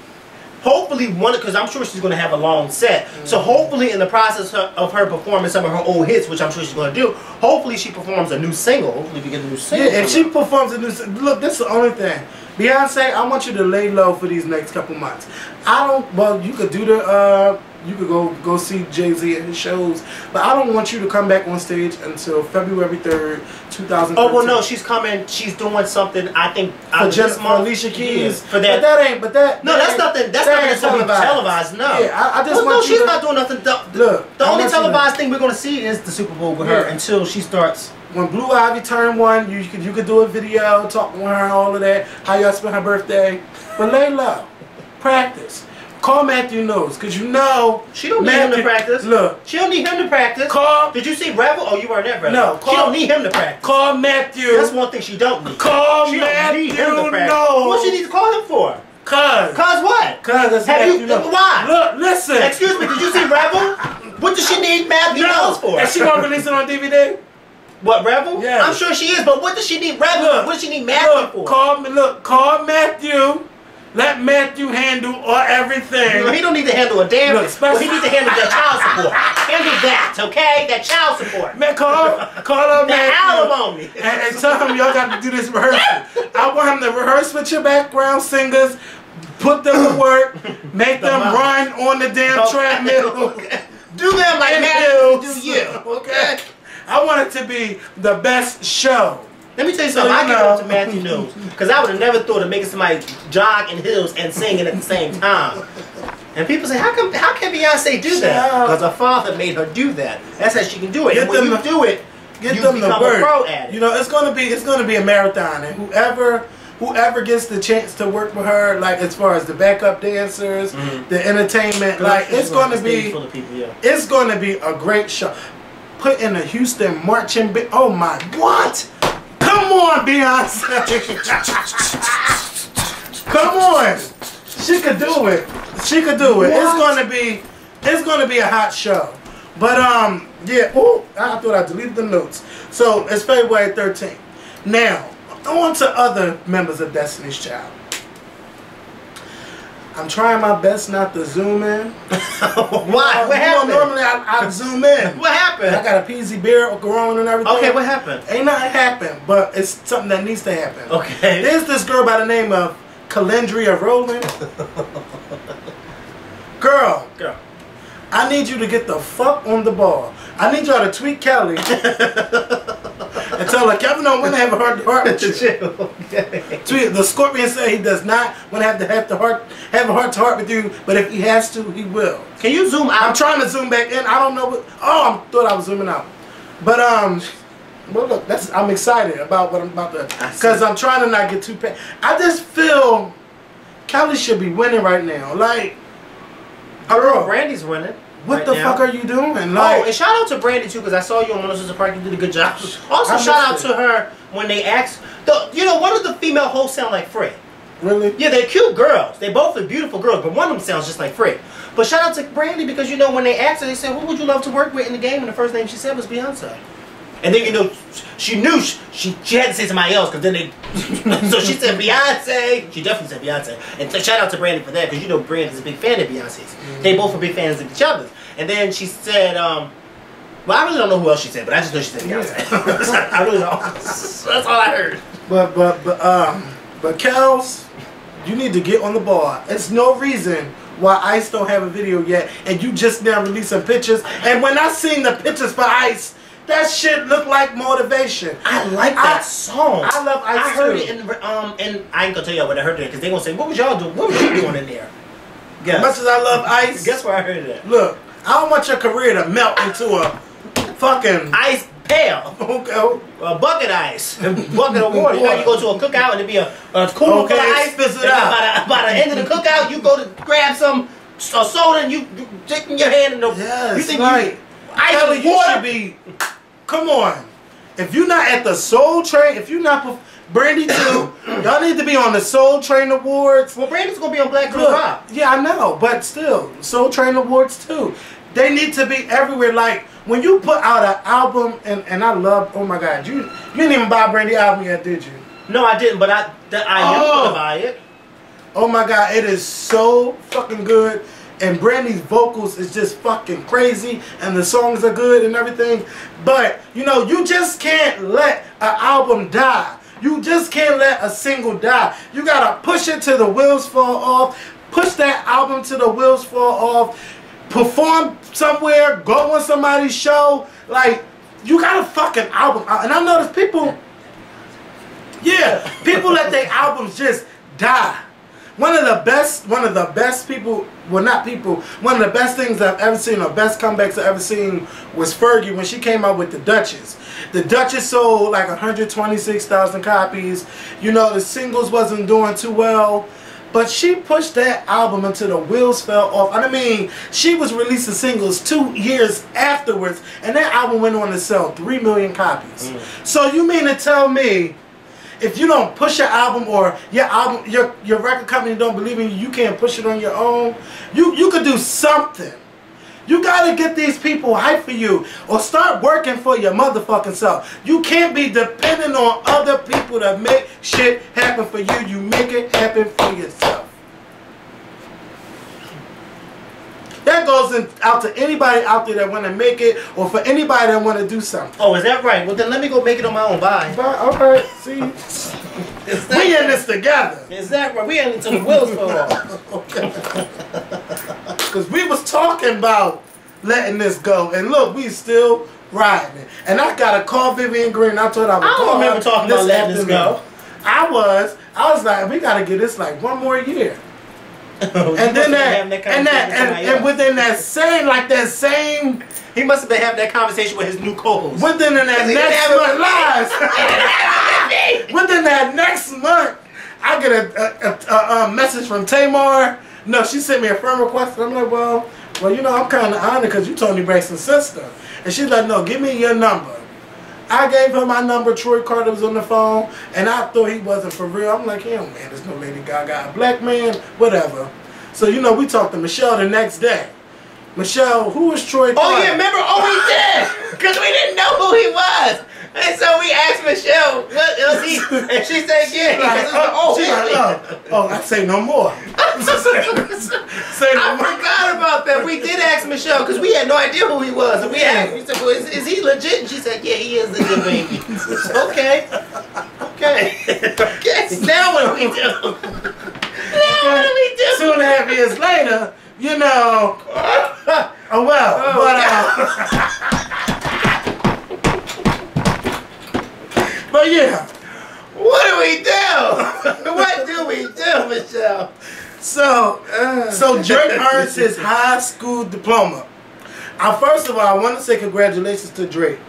Hopefully, one because I'm sure she's going to have a long set. Mm-hmm. So hopefully, in the process of her performing some of her old hits, which I'm sure she's going to do, hopefully she performs a new single. Hopefully, we get a new single. Yeah, if she performs a new single, look, this is the only thing. Beyonce, I want you to lay low for these next couple months. I don't. Well, you could do the. Uh, you could go go see Jay-Z at his shows, but I don't want you to come back on stage until February third, two thousand thirteen. Oh well, no, she's coming. She's doing something. I think for just Alicia Keys. Yeah, for that. But that ain't. But that. No, that that's nothing. That's that nothing that's going to be televised. No. Yeah, I, I just well, want no, she's to, not doing nothing. The, look, the I only televised thing we're going to see is the Super Bowl with yeah. her until she starts. When Blue Ivy turned one, you could you could do a video talking with her and all of that. How y'all spent her birthday? But lay low, practice. Call Matthew Knowles, because you know... She don't Matthew, need him to practice. Look. She don't need him to practice. Call... Did you see Rebel? Oh, you weren't at Rebel. No. Call, she don't need him to practice. Call Matthew. That's one thing she don't need. Call she Matthew need him to practice. Knowles. What she need to call him for? Cause. Cause what? Cause that's Have Matthew you, Knowles. Why? Look, listen. Excuse me, did you see Rebel? What does she need Matthew no. Knowles for? Is she going to release it on D V D? What, Rebel? Yeah. I'm sure she is, but what does she need Rebel? Look, what does she need Matthew look, for? Call, look, call Matthew. Let Matthew handle or everything. No, he don't need to handle a damn thing. Well, he needs to handle that child support. Handle that, okay? That child support. Man, call call up Matthew. Alimony. And, and tell him y'all got to do this rehearsal. I want him to rehearse with your background singers, put them to work, make the them mom. run on the damn okay. treadmill. Okay. Do them like Matthew do you, okay? I want it to be the best show. Let me tell you something, I give it up to Matthew Knowles, because I would have never thought of making somebody jog in heels and singing at the same time. And people say, how come? How can Beyonce do that? Because her father made her do that. That's how she can do it. Get and when them you the, do it, get you them become the work. a pro at it. You know, it's gonna be it's gonna be a marathon, and whoever whoever gets the chance to work with her, like as far as the backup dancers, mm-hmm. the entertainment, like it's gonna be full of people, yeah. it's gonna be a great show. Put in a Houston marching band. Oh my, what? Come on, Beyonce. Come on. She could do it. She could do it. What? It's gonna be it's gonna be a hot show. But um yeah, ooh, I thought I deleted the notes. So it's February thirteenth. Now, on to other members of Destiny's Child. I'm trying my best not to zoom in. Why? What happened? Normally I, I zoom in. What happened? I got a peasy beer growing and everything. Okay, what happened? Ain't nothing happened, but it's something that needs to happen. Okay. There's this girl by the name of Calendria Rowland. Girl. Girl. I need you to get the fuck on the ball. I need y'all to tweet Kelly and tell her Kevin don't want to have a heart to heart with you. Okay. Tweet the Scorpion said he does not want to have to have the heart have a heart to heart with you, but if he has to, he will. Can you zoom out? I'm trying to zoom back in. I don't know what oh I thought I was zooming out. But um well look, that's I'm excited about what I'm about to because I'm trying to not get too past. I just feel Kelly should be winning right now. Like Girl, Brandy's winning. What right the now. fuck are you doing? Like, oh, and shout out to Brandy too, because I saw you on One Sister Park. You did a good job. Also, I shout out it. to her when they asked. The, you know, one of the female hosts sound like Fred. Really? Yeah, they're cute girls. They both are beautiful girls, but one of them sounds just like Fred. But shout out to Brandy because you know when they asked her, they said, "Who would you love to work with in the game?" And the first name she said was Beyonce. And then you know she knew she, she, she had to say somebody else because then they. So she said Beyonce. She definitely said Beyonce. And shout out to Brandy for that because you know Brandy's a big fan of Beyonce's. Mm-hmm. They both are big fans of each other. And then she said, um, well, I really don't know who else she said, but I just know she said Beyonce. Yeah. I really don't. That's all I heard. But but but um, but Kels, you need to get on the ball. It's no reason why Ice don't have a video yet, and you just now releasing pictures. And when I seen the pictures for Ice, that shit looked like motivation. I like that I, song. I love Ice. I heard too. it in um, and I ain't gonna tell y'all what I heard it because they gonna say, what was y'all doing? What was you doing in there? Guess. As much as I love Ice, guess where I heard it at? Look, I don't want your career to melt into a fucking ice pail. Okay. A bucket ice. A bucket of water. You know, you go to a cookout and it'd be a, a cool okay, full of ice. Spits it out. By, the, by the end of the cookout, you go to grab some a soda and you, you stick in your hand and the, yes, you think right. you, ice and water. You should be, come on. If you're not at the Soul Train, if you're not... Brandy too. Y'all need to be on the Soul Train Awards. Well, Brandy's gonna be on Black Girl Rock. Yeah, I know, but still, Soul Train Awards too. They need to be everywhere. Like when you put out an album, and and I love. Oh my God, you you didn't even buy Brandy album yet, did you? No, I didn't. But I that I oh. am gonna buy it. Oh my God, it is so fucking good. And Brandy's vocals is just fucking crazy, and the songs are good and everything. But you know, you just can't let an album die. You just can't let a single die. You gotta push it till the wheels fall off. Push that album till the wheels fall off. Perform somewhere. Go on somebody's show. Like, you got a fucking album out. And I notice people, yeah, people let their albums just die. One of the best, one of the best people, well not people, one of the best things I've ever seen, or best comebacks I've ever seen was Fergie when she came out with The Duchess. The Duchess sold like one hundred twenty-six thousand copies. You know, the singles wasn't doing too well. But she pushed that album until the wheels fell off. I mean, she was releasing singles two years afterwards, and that album went on to sell three million copies. Mm. So you mean to tell me, if you don't push your album or your album, your your record company don't believe in you, you can't push it on your own. You you could do something. You gotta get these people hype for you, or start working for your motherfucking self. You can't be dependent on other people to make shit happen for you. You make it happen for yourself. That goes in, out to anybody out there that want to make it, or for anybody that want to do something. Oh, is that right? Well, then let me go make it on my own. Bye. Bye. All right. See. we right? in this together. Is that right? We in it to the wheels fall off. Okay. Because we was talking about letting this go, and look, we still riding. And I got to call Vivian Green. I told her I would I call her. I don't remember talking about letting this go. I was. I was like, we got to give this like one more year. Oh, and then that, that and that, and, and within that same, like that same, he must have been having that conversation with his new co-host. Within that next month, lies. Within that next month, I get a, a, a, a message from Tamar. No, she sent me a friend request, and I'm like, well, well, you know, I'm kind of honored because you Tony Braxton's sister, and she's like, no, give me your number. I gave her my number. Troy Carter was on the phone, and I thought he wasn't for real. I'm like, yeah, man, there's no Lady Gaga, black man, whatever. So, you know, we talked to Michelle the next day. Michelle, who was Troy Carter? Oh, yeah, remember? Oh, we did! Because we didn't know who he was. And so we asked Michelle, what is he? And she said, yeah. Like, oh, oh, like, oh, oh, I say no more. Say no I more. forgot about that. We did ask Michelle because we had no idea who he was. And we asked, we said, well, is, is he legit? And she said, yeah, he is legit, baby. Okay. Okay. Okay. So now what do we do? Now what do we do? Two and a half years later, you know. Oh, well. Oh, but, uh, But yeah, what do we do? What do we do, Michelle? So, uh. so Drake earns his high school diploma. I, first of all, I want to say congratulations to Drake.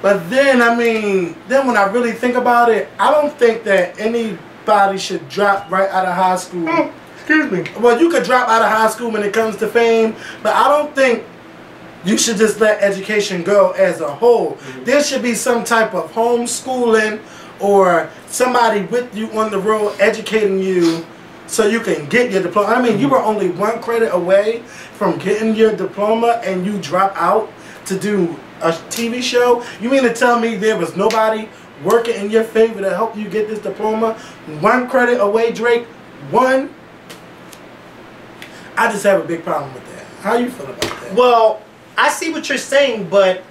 But then, I mean, then when I really think about it, I don't think that anybody should drop right out of high school. Oh, excuse me. Well, you could drop out of high school when it comes to fame, but I don't think you should just let education go as a whole. Mm-hmm. There should be some type of homeschooling or somebody with you on the road educating you so you can get your diploma. I mean, mm-hmm. you were only one credit away from getting your diploma and you drop out to do a T V show. You mean to tell me there was nobody working in your favor to help you get this diploma? One credit away, Drake. One. I just have a big problem with that. How you feel about that? Well, I see what you're saying, but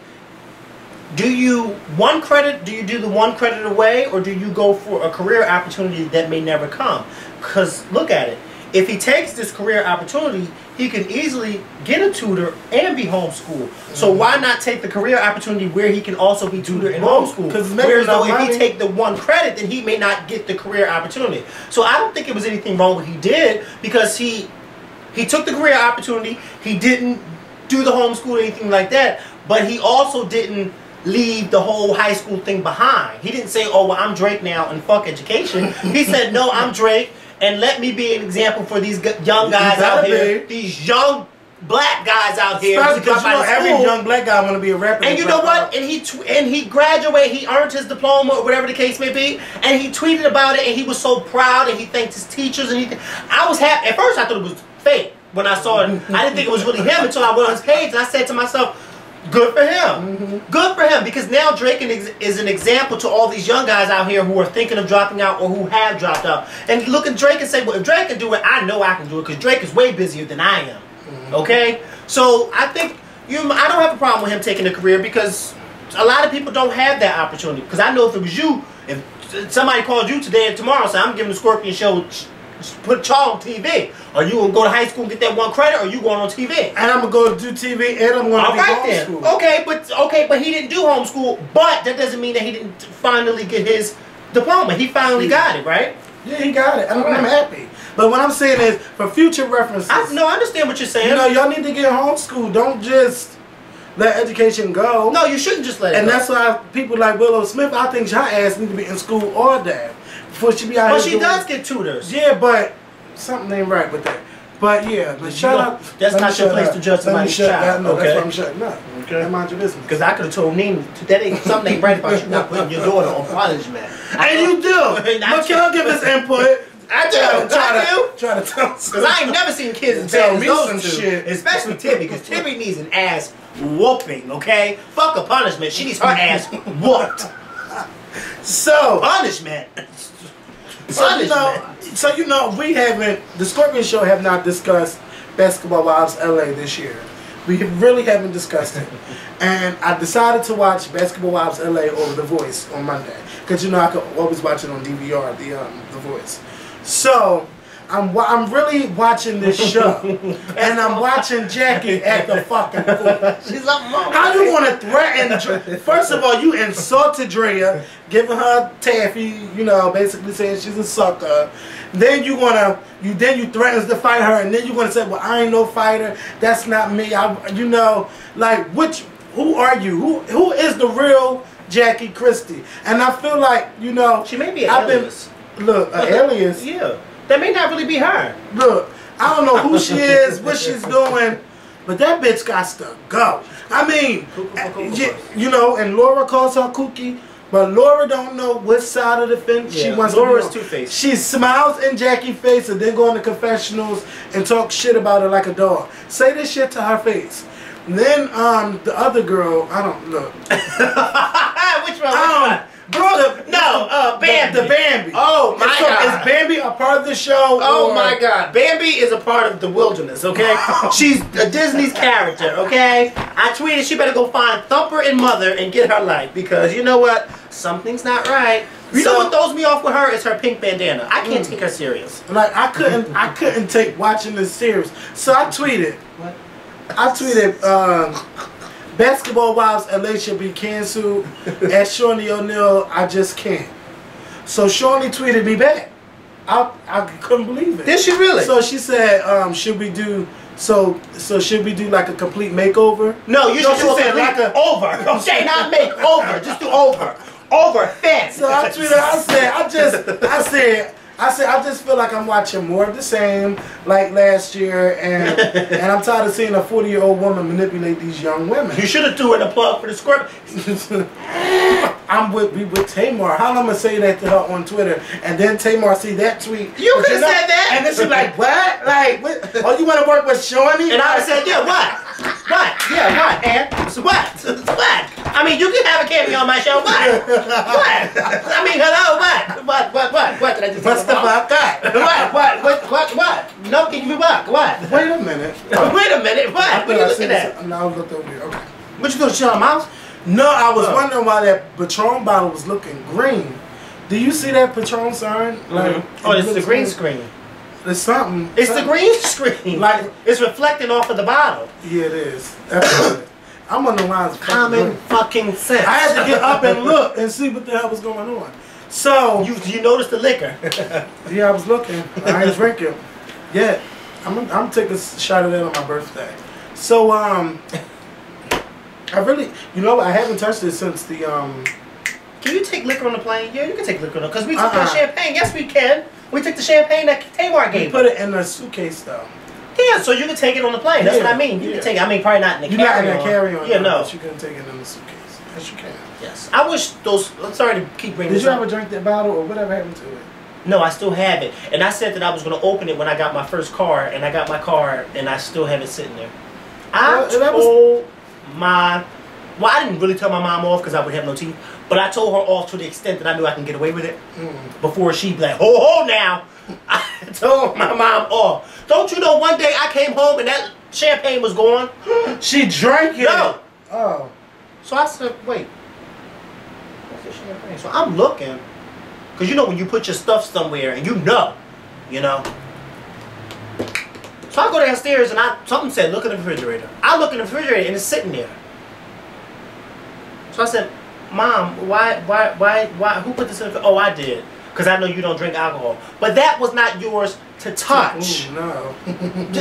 do you one credit? Do you do the one credit away, or do you go for a career opportunity that may never come? Because look at it. If he takes this career opportunity, he can easily get a tutor and be homeschooled. So why not take the career opportunity where he can also be tutored and homeschooled? Whereas though, if he take the one credit, then he may not get the career opportunity. So I don't think it was anything wrong what he did, because he he took the career opportunity. He didn't do the homeschool or anything like that, but he also didn't leave the whole high school thing behind. He didn't say, oh, well, I'm Drake now and fuck education. He said, no, I'm Drake. And let me be an example for these young guys out here, be. these young black guys out here. Because you know, every young black guy want to be a rapper. And you know what? Out. And he tw and he graduated, he earned his diploma or whatever the case may be, and he tweeted about it, and he was so proud, and he thanked his teachers and he. I was happy at first. I thought it was fake when I saw it. I didn't think it was really him until I went on his page and I said to myself, good for him. Mm-hmm. Good for him, because now Drake is an example to all these young guys out here who are thinking of dropping out or who have dropped out. And look at Drake and say, well, if Drake can do it, I know I can do it, because Drake is way busier than I am. Mm-hmm. Okay? So I think, you, I don't have a problem with him taking a career, because a lot of people don't have that opportunity. Because I know if it was you, if somebody called you today and tomorrow and said, I'm giving the Skorpion Show, put y'all on T V. Are you going to go to high school and get that one credit, or are you going on T V? And I'm going to do T V, and I'm going to do homeschool. Then. Okay, but okay, but he didn't do homeschool, but that doesn't mean that he didn't finally get his diploma. He finally yeah. got it, right? Yeah, he got it. I'm, right. I'm happy. But what I'm saying is, for future references... I, no, I understand what you're saying. You know, y'all need to get homeschooled. Don't just let education go. No, you shouldn't just let it and go. And that's why people like Willow Smith, I think her ass need to be in school all day. Before she be out but here she doing, does get tutors. Yeah, but something ain't right with that. But yeah, but shut up. That's Let not your place up. to judge somebody's child. No, okay. That's why I'm shutting up. Okay. I mind your business. Because I could have told Nene, that ain't, something ain't right about you not putting your daughter on college, man. I and you do. But can I give this input? I do. Try, try, I do. Try to tell Because I ain't never seen kids and tell me some two. shit. Especially Tibby, because Tibby needs an ass whooping, okay? Fuck a punishment. She needs her ass whooped. So punishment. So you, know, so you know, we haven't, the Skorpion Show have not discussed Basketball Wives L A this year. We really haven't discussed it. And I decided to watch Basketball Wives L A over The Voice on Monday. Because you know, I could always watch it on D V R, the, um, the Voice. So, I'm, I'm really watching this show. And I'm watching Jackie at the fucking foot. She's like, Mom. How do you want to threaten Drea? First of all, you insulted Drea, giving her taffy, you know, basically saying she's a sucker. Then you want to, you, then you threaten to fight her, and then you want to say, well, I ain't no fighter. That's not me. I, you know, like, which, who are you? Who, who is the real Jackie Christie? And I feel like, you know. She may be an I've alias. Been, look, an alias? Yeah. That may not really be her. Look, I don't know who she is, what she's doing, but that bitch got to go. I mean, you, you know, and Laura calls her kooky, but Laura don't know which side of the fence yeah. she wants to be on. Laura's two-faced. She smiles in Jackie's face and then go on the confessionals and talk shit about her like a dog. Say this shit to her face. And then um, the other girl, I don't know. Which one? I don't, Bro, the, no, uh, Bambi. The Bambi. Oh, my so, God. Is Bambi a part of the show? Oh, or? my God. Bambi is a part of the wilderness, okay? She's a Disney's character, okay? I tweeted she better go find Thumper and Mother and get her life, because you know what? Something's not right. You so, know what throws me off with her is her pink bandana. I can't mm, take her serious. Like, I couldn't, I couldn't take watching this series. So I tweeted. What? I tweeted, um... Basketball Wives L A should be canceled. As Shaunie O'Neal, I just can't. So Shaunie tweeted me back. I I couldn't believe it. Did she really? So she said, um, should we do so so should we do like a complete makeover? No, you no, should do a like a over. Okay, not makeover. Just do over. Over fence. So I tweeted. I said. I just. I said. I said, I just feel like I'm watching more of the same, like last year, and and I'm tired of seeing a forty-year-old woman manipulate these young women. You should have threw in a plug for the script. I'm with we with Tamar. How am I gonna say that to her on Twitter? And then Tamar see that tweet. You could have said that, and then she's like, "What? Like, what? Oh, you want to work with Shaunie?" And I said, "Yeah, what? What? Yeah, what? And so what? What? I mean, you can have a cameo on my show. What? What? I mean, hello, what? What? What? What? What did I just say? What? What? What? What? What? No, can you be back? What? Wait a minute. Wait a minute. What? I what are you I looking at? No, I was looking over here. Okay. What you doing, Sean Mouse? No, I was oh. wondering why that Patron bottle was looking green. Do you see that Patron sign? Like, mm-hmm. Oh, it's the green screen. It's something. It's something. The green screen. Like it's reflecting off of the bottle. Yeah, it is. I'm on the lines. Common fucking sense. I had to get up and look and see what the hell was going on. So you you noticed the liquor? Yeah, I was looking. I ain't drinking. Yeah, I'm I'm taking a shot of that on my birthday. So um, I really, you know, I haven't touched it since the um. Can you take liquor on the plane? Yeah, you can take liquor on because we took uh-uh. the champagne. Yes, we can. We took the champagne that Tamar gave. We put it in a suitcase though. Yeah, so you can take it on the plane. That's yeah, what I mean. You yeah. can take it. I mean, probably not in the carry-on. You're not in the carry-on. Yeah, no. But you can take it in the suitcase. Yes, you can. Yes. I wish those... I'm sorry to keep bringing Did this Did you up. ever drink that bottle or whatever happened to it? No, I still have it. And I said that I was going to open it when I got my first car. And I got my car, and I still have it sitting there. I well, told was... my... Well, I didn't really tell my mom off because I would have no teeth. But I told her off to the extent that I knew I can get away with it. Mm. Before she be like, ho, ho, now. I told my mom off. Don't you know one day I came home and that champagne was gone? She drank it. No. Oh. So I said, wait. What's the champagne? So I'm looking. Because you know when you put your stuff somewhere and you know. You know. So I go downstairs and I something said, look in the refrigerator. I look in the refrigerator and it's sitting there. So I said, Mom, why, why, why, why, who put this in the, oh, I did. Because I know you don't drink alcohol. But that was not yours to touch. Ooh, no.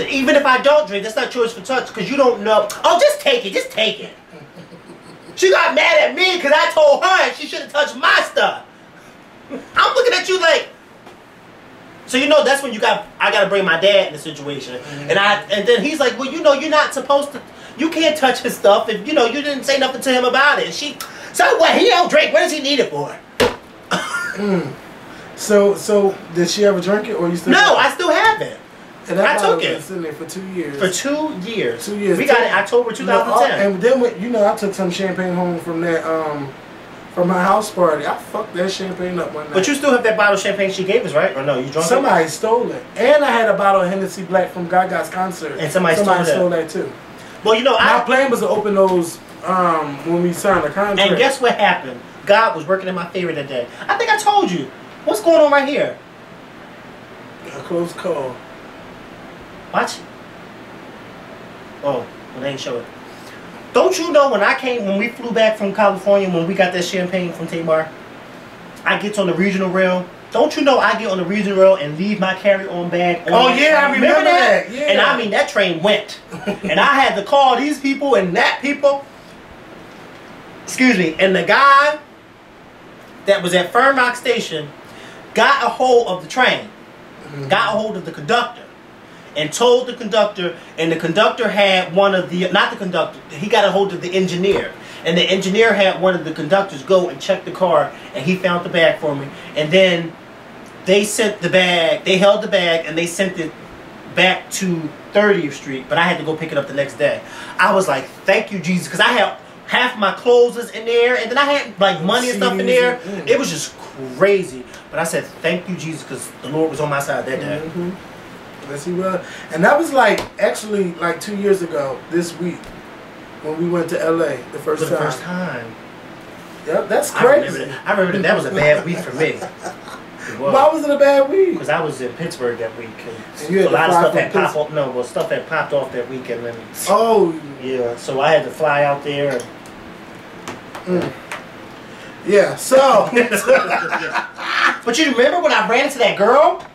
Even if I don't drink, that's not yours for touch because you don't know. Oh, just take it, just take it. She got mad at me because I told her she shouldn't touch my stuff. I'm looking at you like, so you know that's when you got, I got to bring my dad in the situation. Mm-hmm. And I, and then he's like, well, you know, you're not supposed to. You can't touch his stuff if, you know, you didn't say nothing to him about it. She, so what? He don't drink. What does he need it for? mm. So, so did she ever drink it or you still? No, I still have it. And I took it. It's in there for two years. For two years. Two years. We got it October two thousand ten. No, I, and then, when, you know, I took some champagne home from that, um, from my house party. I fucked that champagne up one night. But you still have that bottle of champagne she gave us, right? Or no, you drunk somebody it? Somebody stole it. And I had a bottle of Hennessy Black from Gaga's concert. And somebody, somebody stole, that. stole that too. Well, you know, my I, plan was to open those um, when we signed the contract. And guess what happened? God was working in my favor that day. I think I told you. What's going on right here? A close call. Watch. Oh, well, they ain't show it. Don't you know when I came, when we flew back from California, when we got that champagne from Tamar, I get on the regional rail. Don't you know I get on the regional rail and leave my carry-on bag on? Oh, yeah, I remember, remember that. that. Yeah. And I mean, that train went. And I had to call these people and that people. Excuse me. And the guy that was at Fern Rock Station got a hold of the train. Mm-hmm. Got a hold of the conductor. And told the conductor. And the conductor had one of the, not the conductor, he got a hold of the engineer. And the engineer had one of the conductors go and check the car, and he found the bag for me. And then they sent the bag, they held the bag, and they sent it back to thirtieth street, but I had to go pick it up the next day. I was like, thank you, Jesus, because I had half my clothes in there, and then I had like money and stuff in there. It was just crazy. But I said, thank you, Jesus, because the Lord was on my side that day. Mm-hmm. Yes, he was. And that was like, actually, like two years ago this week. When we went to L A the first time. For the first time. Yep, that's crazy. I remember that, I remember that, that was a bad week for me. Was. Why was it a bad week? Because I was in Pittsburgh that week. And you had a lot of stuff had popped off. No, well, stuff had popped off that weekend. And oh. Yeah, so I had to fly out there. And, mm. Yeah, so. But you remember when I ran into that girl?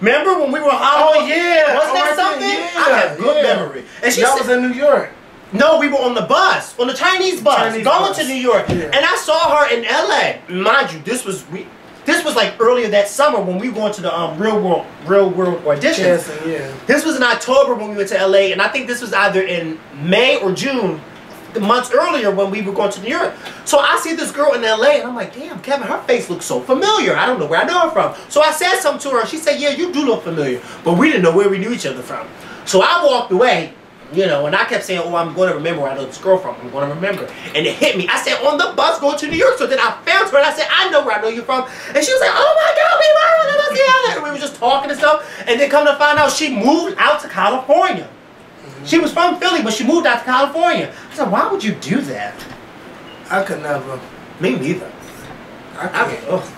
Remember when we were out? Oh, yeah. Wasn't that something? Yeah, I have good yeah. memory. And she that said, was in New York. No, we were on the bus, on the Chinese bus, Chinese going bus. to New York, yeah. And I saw her in L A. Mind you, this was re this was like earlier that summer when we were going to the um, real world real world audition. Yes, yeah. This was in October when we went to L A, and I think this was either in May or June, months earlier when we were going to New York. So I see this girl in L A, and I'm like, damn, Kevin, her face looks so familiar. I don't know where I know her from. So I said something to her, and she said, yeah, you do look familiar, but we didn't know where we knew each other from. So I walked away. You know, and I kept saying, oh, I'm going to remember where I know this girl from. I'm going to remember. And it hit me. I said, on the bus going to New York. So then I found her and I said, I know where I know you from. And she was like, oh my God, we were on the bus. Yeah. And we were was just talking and stuff, and then come to find out she moved out to California. Mm-hmm. She was from Philly, but she moved out to California. I said, why would you do that? I could never. Me neither. I can't. I,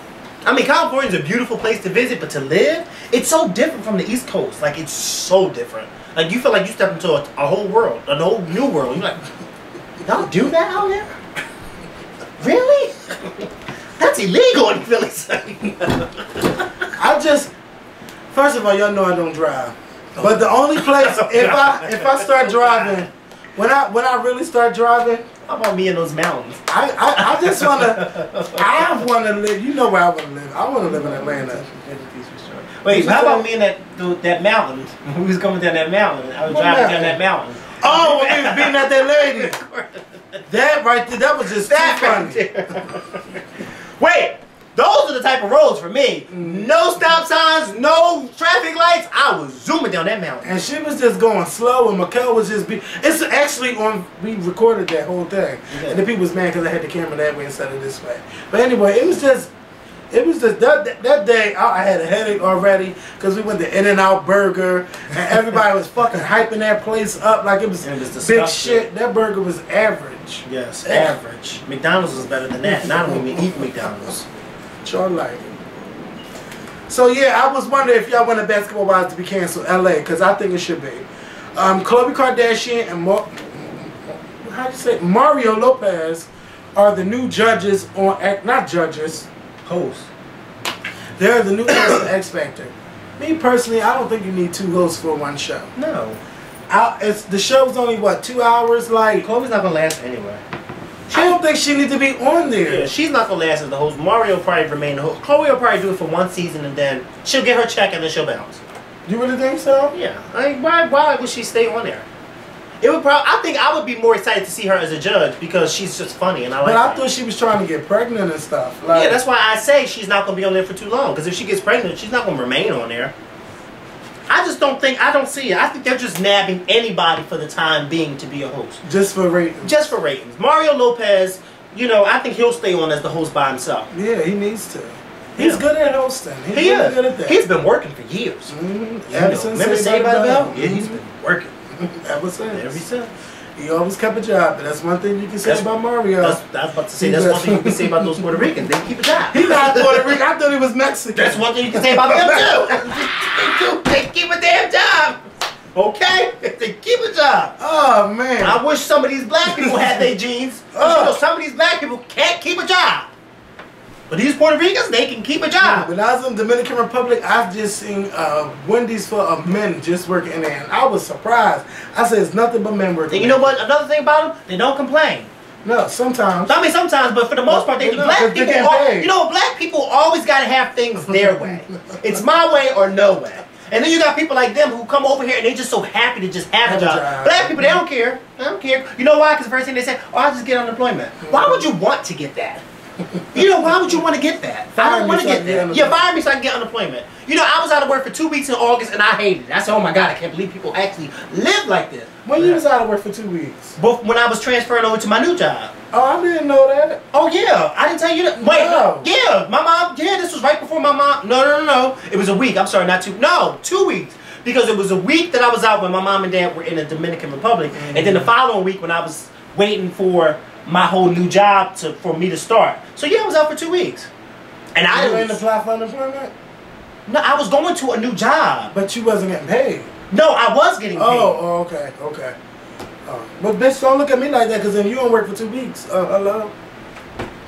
I mean, California's a beautiful place to visit, but to live, it's so different from the East Coast. Like, it's so different. Like, you feel like you step into a, a whole world, a whole new world. You're like, y'all do that out there? Really? That's illegal in Philly. I just, first of all, y'all know I don't drive. But the only place, if I if I start driving, when I when I really start driving, how about me in those mountains? I, I, I just wanna, I wanna live. You know where I wanna live. I wanna live in Atlanta. Wait, how about me in that that mountain? We was coming down that mountain. I was what driving mountain? down that mountain. Oh, when we was beating at that lady. That right there, that was just that funny. Wait, those are the type of roads for me. No stop signs, no traffic lights. I was zooming down that mountain. And she was just going slow, and Mikel was just be. It's actually on. We recorded that whole thing, yeah. And the people was mad because I had the camera that way instead of this way. But anyway, it was just. It was just that, that, that day, I, I had a headache already because we went to In-N-Out Burger and everybody was fucking hyping that place up like it was, it was big shit. That burger was average. Yes, average. average. McDonald's was better than that. Not only we eat McDonald's. Y'all like it. So yeah, I was wondering if y'all wanted Basketball Wives to be canceled L A because I think it should be. Um, Khloe Kardashian and Mar how do you say Mario Lopez are the new judges on act not judges. Hosts. They're the new host of X Factor. Me personally, I don't think you need two hosts for one show. No. I, it's the show's only what two hours. Like Khloe's not gonna last anyway. She I don't think she needs to be on there. Yeah, she's not gonna last as the host. Mario will probably remain the host. Khloe will probably do it for one season and then she'll get her check and then she'll bounce. You really think so? Yeah. I mean, why? Why would she stay on there? It would probably. I think I would be more excited to see her as a judge because she's just funny and I like. But I that. thought she was trying to get pregnant and stuff. Like, yeah, that's why I say she's not gonna be on there for too long. Because if she gets pregnant, she's not gonna remain on there. I just don't think. I don't see it. I think they're just nabbing anybody for the time being to be a host. Just for ratings. Just for ratings. Mario Lopez, you know, I think he'll stay on as the host by himself. Yeah, he needs to. He's yeah. good at hosting. He's he really is. Good at that. He's been working for years. Mm-hmm. Yeah, ever since Remember Saved by the Bell? Yeah, mm-hmm. he's been working. Ever since. Ever since. He always kept a job, and that's one thing you can say that's, about Mario. That's, that's about to say. That's one thing you can say about those Puerto Ricans. They keep a job. He's not Puerto Rican. I thought he was Mexican. That's one thing you can say about them too. They do. They keep a damn job. Okay, they keep a job. Oh man. I wish some of these black people had their genes. Oh, you know, some of these black people can't keep a job. But these Puerto Ricans, they can keep a job. When I was in the Dominican Republic, I just seen uh, Wendy's for uh, men just working in there. And I was surprised. I said, it's nothing but men working and you know what? Another thing about them, they don't complain. No, sometimes. I mean, sometimes, but for the most part, they do. No, black people, all, you know, black people always got to have things their way. It's my way or no way. And then you got people like them who come over here and they just so happy to just have a job. Black people, they don't care. They don't care. You know why? Because the first thing they say, oh, I just get unemployment. Why would you want to get that? You know, why would you want to get that? Fire I don't want to so get that. Yeah, fire me so I can get unemployment. You know, I was out of work for two weeks in August and I hated it. I said, oh my God, I can't believe people actually live like this. When yeah. you was out of work for two weeks? But when I was transferring over to my new job. Oh, I didn't know that. Oh, yeah. I didn't tell you that. Wait, no. Yeah, my mom, yeah, this was right before my mom. No, no, no, no. It was a week. I'm sorry, not two. No, two weeks. Because it was a week that I was out when my mom and dad were in the Dominican Republic. Mm-hmm. And then the following week when I was waiting for my whole new job to for me to start. So yeah, I was out for two weeks, and I didn't apply for unemployment. No, I was going to a new job, but you wasn't getting paid. No, I was getting paid. Oh, oh okay, okay. Oh. But bitch, don't look at me like that, because if you don't work for two weeks, uh, hello,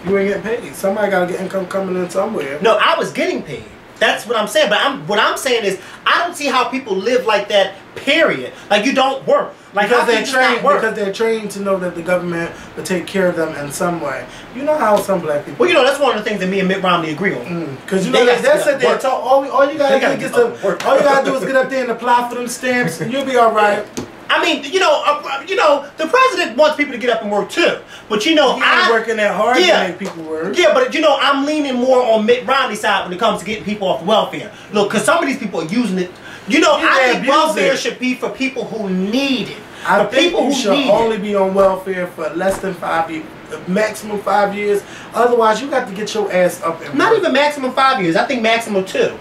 you ain't getting paid. Somebody gotta get income coming in somewhere. No, I was getting paid. That's what I'm saying. But I'm what I'm saying is I don't see how people live like that. Period. Like you don't work. Like because they're trained. Because they're trained to know that the government will take care of them in some way. You know how some black people. Well, you know that's one of the things that me and Mitt Romney agree on. Because mm. you know they that's it. There. All, all you gotta, gotta do is to, all you gotta do is get up there and apply for them stamps, and you'll be all right. Yeah. I mean, you know, uh, you know, the president wants people to get up and work too. But you know, I'm working that hard. Yeah, to make people work. Yeah, but you know, I'm leaning more on Mitt Romney's side when it comes to getting people off welfare. Look, because some of these people are using it. You know, you I think welfare it. should be for people who need it. I for think people you who should need only it. be on welfare for less than five years, maximum five years. Otherwise, you got to get your ass up. And Not work. even maximum five years. I think maximum two.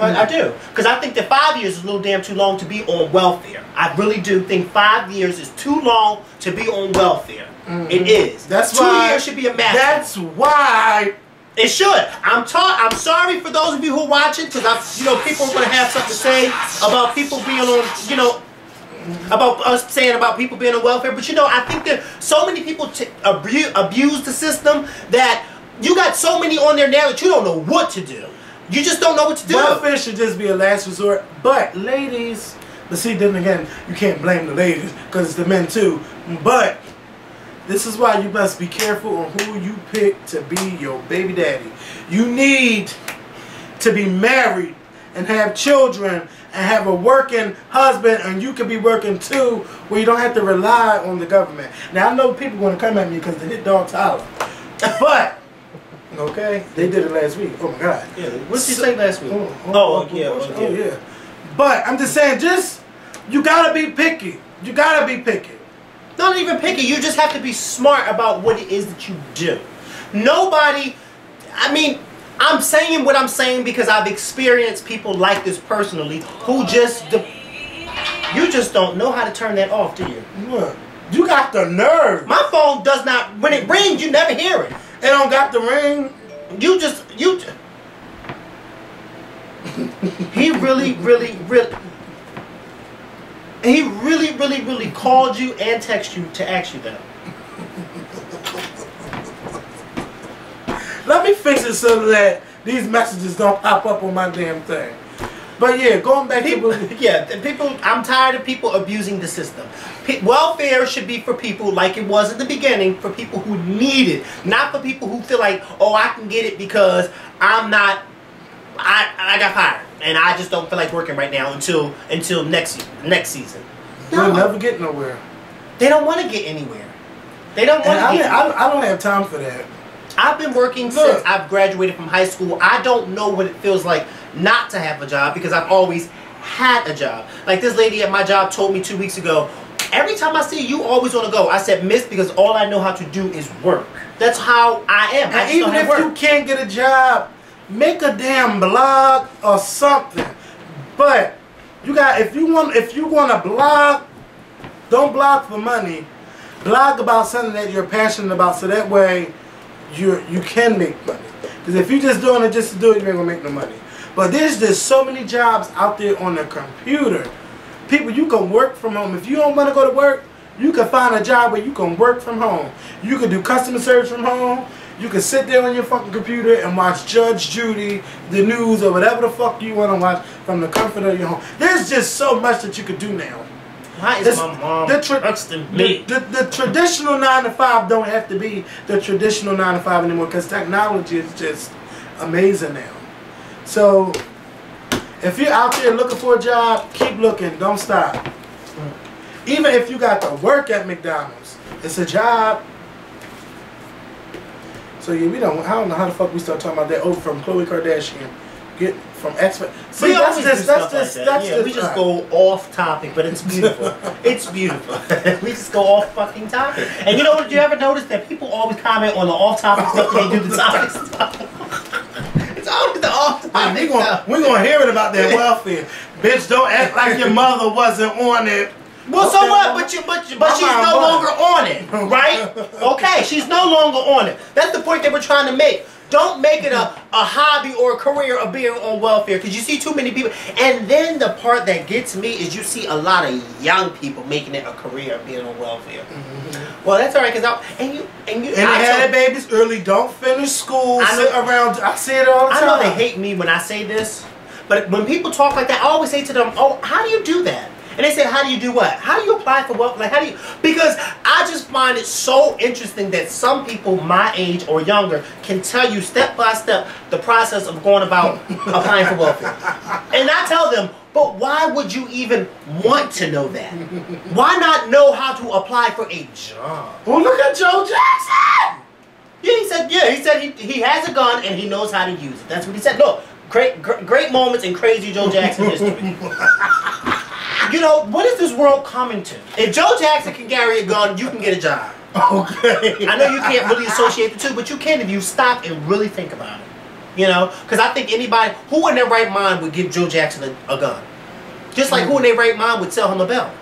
But I do. Because I think that five years is a little damn too long to be on welfare. I really do think five years is too long to be on welfare. Mm-hmm. It is. That's Two why, years should be a max. That's why... It should. I'm taught. I'm sorry for those of you who are watching, because I, you know, people are going to have something to say about people being on, you know, about us saying about people being on welfare. But you know, I think that so many people t abuse, abuse the system that you got so many on there now that you don't know what to do. You just don't know what to do. Welfare should just be a last resort. But ladies, but see, then again, you can't blame the ladies because it's the men too. But this is why you must be careful on who you pick to be your baby daddy. You need to be married and have children and have a working husband, and you can be working too, where you don't have to rely on the government. Now I know people want to come at me because they hit Dog Tyler, but okay, they did it last week. Oh my God! Yeah, what did she say last week? Oh, oh, oh, oh yeah, oh, oh yeah. But I'm just saying, just you gotta be picky. You gotta be picky. Not even picky, you just have to be smart about what it is that you do. Nobody, I mean, I'm saying what I'm saying because I've experienced people like this personally who just, you just don't know how to turn that off, do you? Look, you got the nerve. My phone does not, when it rings, you never hear it. It don't got the ring. You just, you just. He really, really, really. And he really, really, really called you and texted you to ask you that. Let me fix it so that these messages don't pop up on my damn thing. But yeah, going back people, to... Yeah, people, I'm tired of people abusing the system. P welfare should be for people, like it was at the beginning, for people who need it. Not for people who feel like, oh, I can get it because I'm not... I, I got fired. And I just don't feel like working right now until until next next season. No. We'll never get nowhere. They don't want to get anywhere. They don't want to get. I, I don't have time for that. I've been working Look. since I've graduated from high school. I don't know what it feels like not to have a job because I've always had a job. Like this lady at my job told me two weeks ago, every time I see you, you always want to go. I said, miss, because all I know how to do is work. That's how I am. And I even if work. you can't get a job, make a damn blog or something. But you got if you want if you want to blog, don't blog for money. Blog about something that you're passionate about, so that way you you can make money. Because if you're just doing it just to do it, you ain't gonna make no money. But there's just so many jobs out there on the computer. People, you can work from home. If you don't want to go to work, you can find a job where you can work from home. You can do customer service from home. You can sit there on your fucking computer and watch Judge Judy, the news, or whatever the fuck you want to watch from the comfort of your home. There's just so much that you could do now. Why is it's, my mom the trusting me? The, the, the traditional nine to five don't have to be the traditional nine to five anymore because technology is just amazing now. So, if you're out there looking for a job, keep looking. Don't stop. Even if you got to work at McDonald's, it's a job. So yeah, we don't. I don't know how the fuck we start talking about that. Oh, from Khloe Kardashian, get from expert. See, we that's just that's just like that. that's yeah, just. We just right. go off topic, but it's beautiful. It's beautiful. We just go off fucking topic. And you know what? You ever notice that people always comment on the off topic stuff when they do the topic stuff? It's always the off topic. We gonna we gonna hear it about that welfare, bitch. Don't act like your mother wasn't on it. Well, okay, so what? But you, but, but she's no longer on it, right? Okay, she's no longer on it. That's the point that we're trying to make. Don't make it a, a hobby or a career of being on welfare, because you see too many people. And then the part that gets me is you see a lot of young people making it a career of being on welfare. Mm-hmm. Well, that's all right, because I and you and you and I had babies early. Don't finish school. I know, sit around. I say it all the time. I know they hate me when I say this, but when people talk like that, I always say to them, "Oh, how do you do that?" And they say, how do you do what? How do you apply for welfare? Like, how do you? Because I just find it so interesting that some people my age or younger can tell you step by step the process of going about applying for welfare. And I tell them, but why would you even want to know that? Why not know how to apply for a job? Well, look at Joe Jackson! Yeah, he said, yeah, he said he, he has a gun and he knows how to use it. That's what he said. Look, great, gr great moments in crazy Joe Jackson history. You know, what is this world coming to? If Joe Jackson can carry a gun, you can get a job. Okay. I know you can't really associate the two, but you can if you stop and really think about it. You know, because I think anybody who in their right mind would give Joe Jackson a, a gun, just like mm-hmm. who in their right mind would sell him a bell.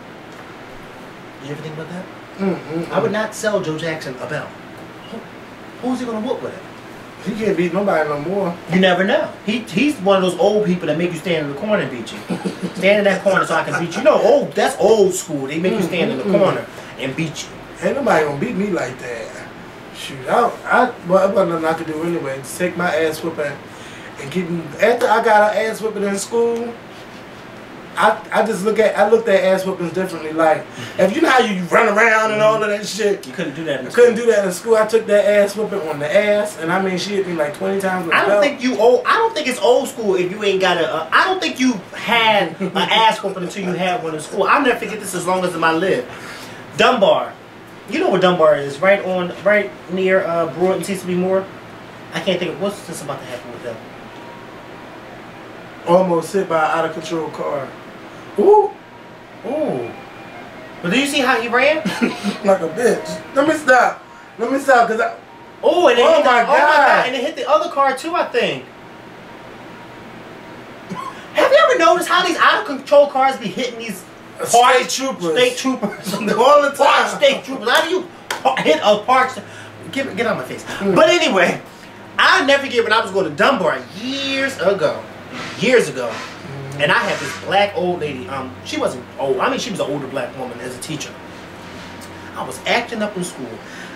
You ever think about that? Mm-hmm. I would not sell Joe Jackson a bell. Who, who's he gonna whoop with it? He can't beat nobody no more. You never know. He he's one of those old people that make you stand in the corner and beat you. Stand in that corner so I can beat you. No, old that's old school. They make mm-hmm. you stand in the corner and beat you. Ain't nobody gonna beat me like that. Shoot, I, I well, it wasn't nothing I could do anyway. Just take my ass whipping and get after I got an ass whipping in school. I, I just look at I looked at ass whoopings differently. Like if you know how you run around and all of that shit, you couldn't do that. In I school. Couldn't do that in school. I took that ass whooping on the ass, and I mean she hit me like twenty times. With I don't belt. think you old. I don't think it's old school if you ain't got a. Uh, I don't think you had an ass whooping until you had one in school. I'll never forget this as long as I live. Dunbar, you know where Dunbar is? Right on, right near uh, Broad and T C B Moore. I can't think of what's this about to happen with them. Almost hit by an out of control car. Ooh, ooh! But do you see how he ran? Like a bitch. Let me stop. Let me stop, cause I. Ooh, and it oh, hit the, my oh my god! And it hit the other car too, I think. Have you ever noticed how these out of control cars be hitting these park, state troopers? State troopers all the time. Park state troopers. How do you hit a park? Get get out of my face. Mm. But anyway, I'll never forget when I was going to Dunbar years ago. Years ago. And I had this black old lady. Um, she wasn't old. I mean, she was an older black woman as a teacher. I was acting up in school.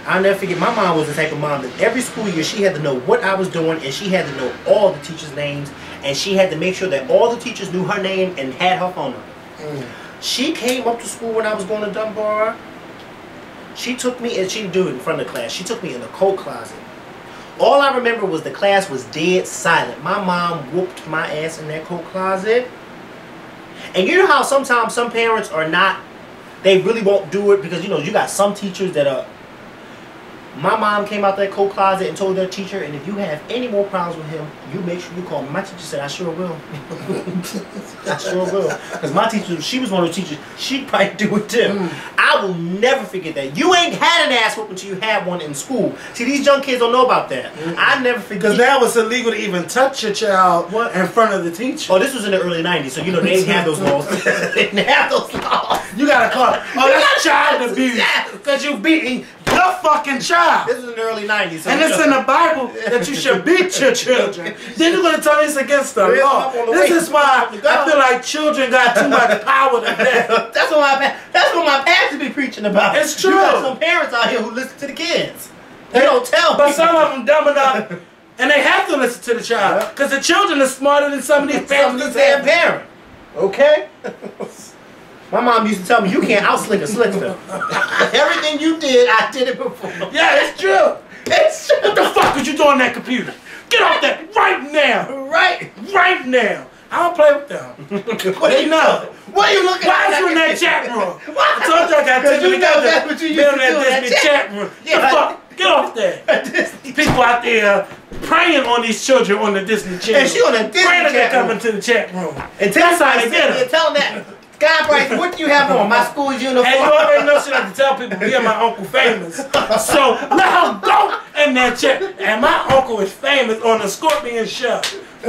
I'll never forget. My mom was the type of mom that every school year she had to know what I was doing, and she had to know all the teachers' names, and she had to make sure that all the teachers knew her name and had her phone number. Mm. She came up to school when I was going to Dunbar. She took me, and she do it in front of the class. She took me in the coat closet. All I remember was the class was dead silent. My mom whooped my ass in that coat closet. And you know how sometimes some parents are not, they really won't do it because, you know, you got some teachers that are... My mom came out that coat closet and told their teacher, and if you have any more problems with him, you make sure you call me. My teacher said, I sure will. I sure will. Because my teacher, she was one of those teachers, she'd probably do it too. Mm. I will never forget that. You ain't had an ass whooping until you had one in school. See, these young kids don't know about that. Mm. I never forget. Because now it's illegal to even touch your child what? in front of the teacher. Oh, this was in the early nineties, so you know, they didn't have those laws. They didn't have those laws. You got to call it. Oh, that's child abuse. Because you're beating your fucking child. This is in the early nineties. So and it's in the Bible that you should beat your children. Then you're going to tell me it's against the law. This is why I feel like children got too much power to death. That's what my, that's what my pastor be preaching about. It's true. You got some parents out here who listen to the kids. They yeah. don't tell But people. Some of them dumb enough, and they have to listen to the child. Because the children are smarter than some of these families and parents. Okay? My mom used to tell me, you can't out-slick a slickster. Everything you did, I did it before. Yeah, it's true. It's true. What the fuck was you doing on that computer? Get off that right now. Right. Right now. I don't play with them. What they know. What are you looking Why at? Why is you in that chat room? Why? I told you I got to you know that's what you used to do in that Disney chat room. Yeah, the fuck? Get off that. People out there preying on these children on the Disney channel. And she on the Disney praying chat room. Coming to the chat room. And tell that's how they get them. Tell them that. God, Bryce, what do you have on? My school's uniform. And you already know she like to tell people me and my uncle famous. So let her go in that check. And my uncle is famous on the Skorpion Show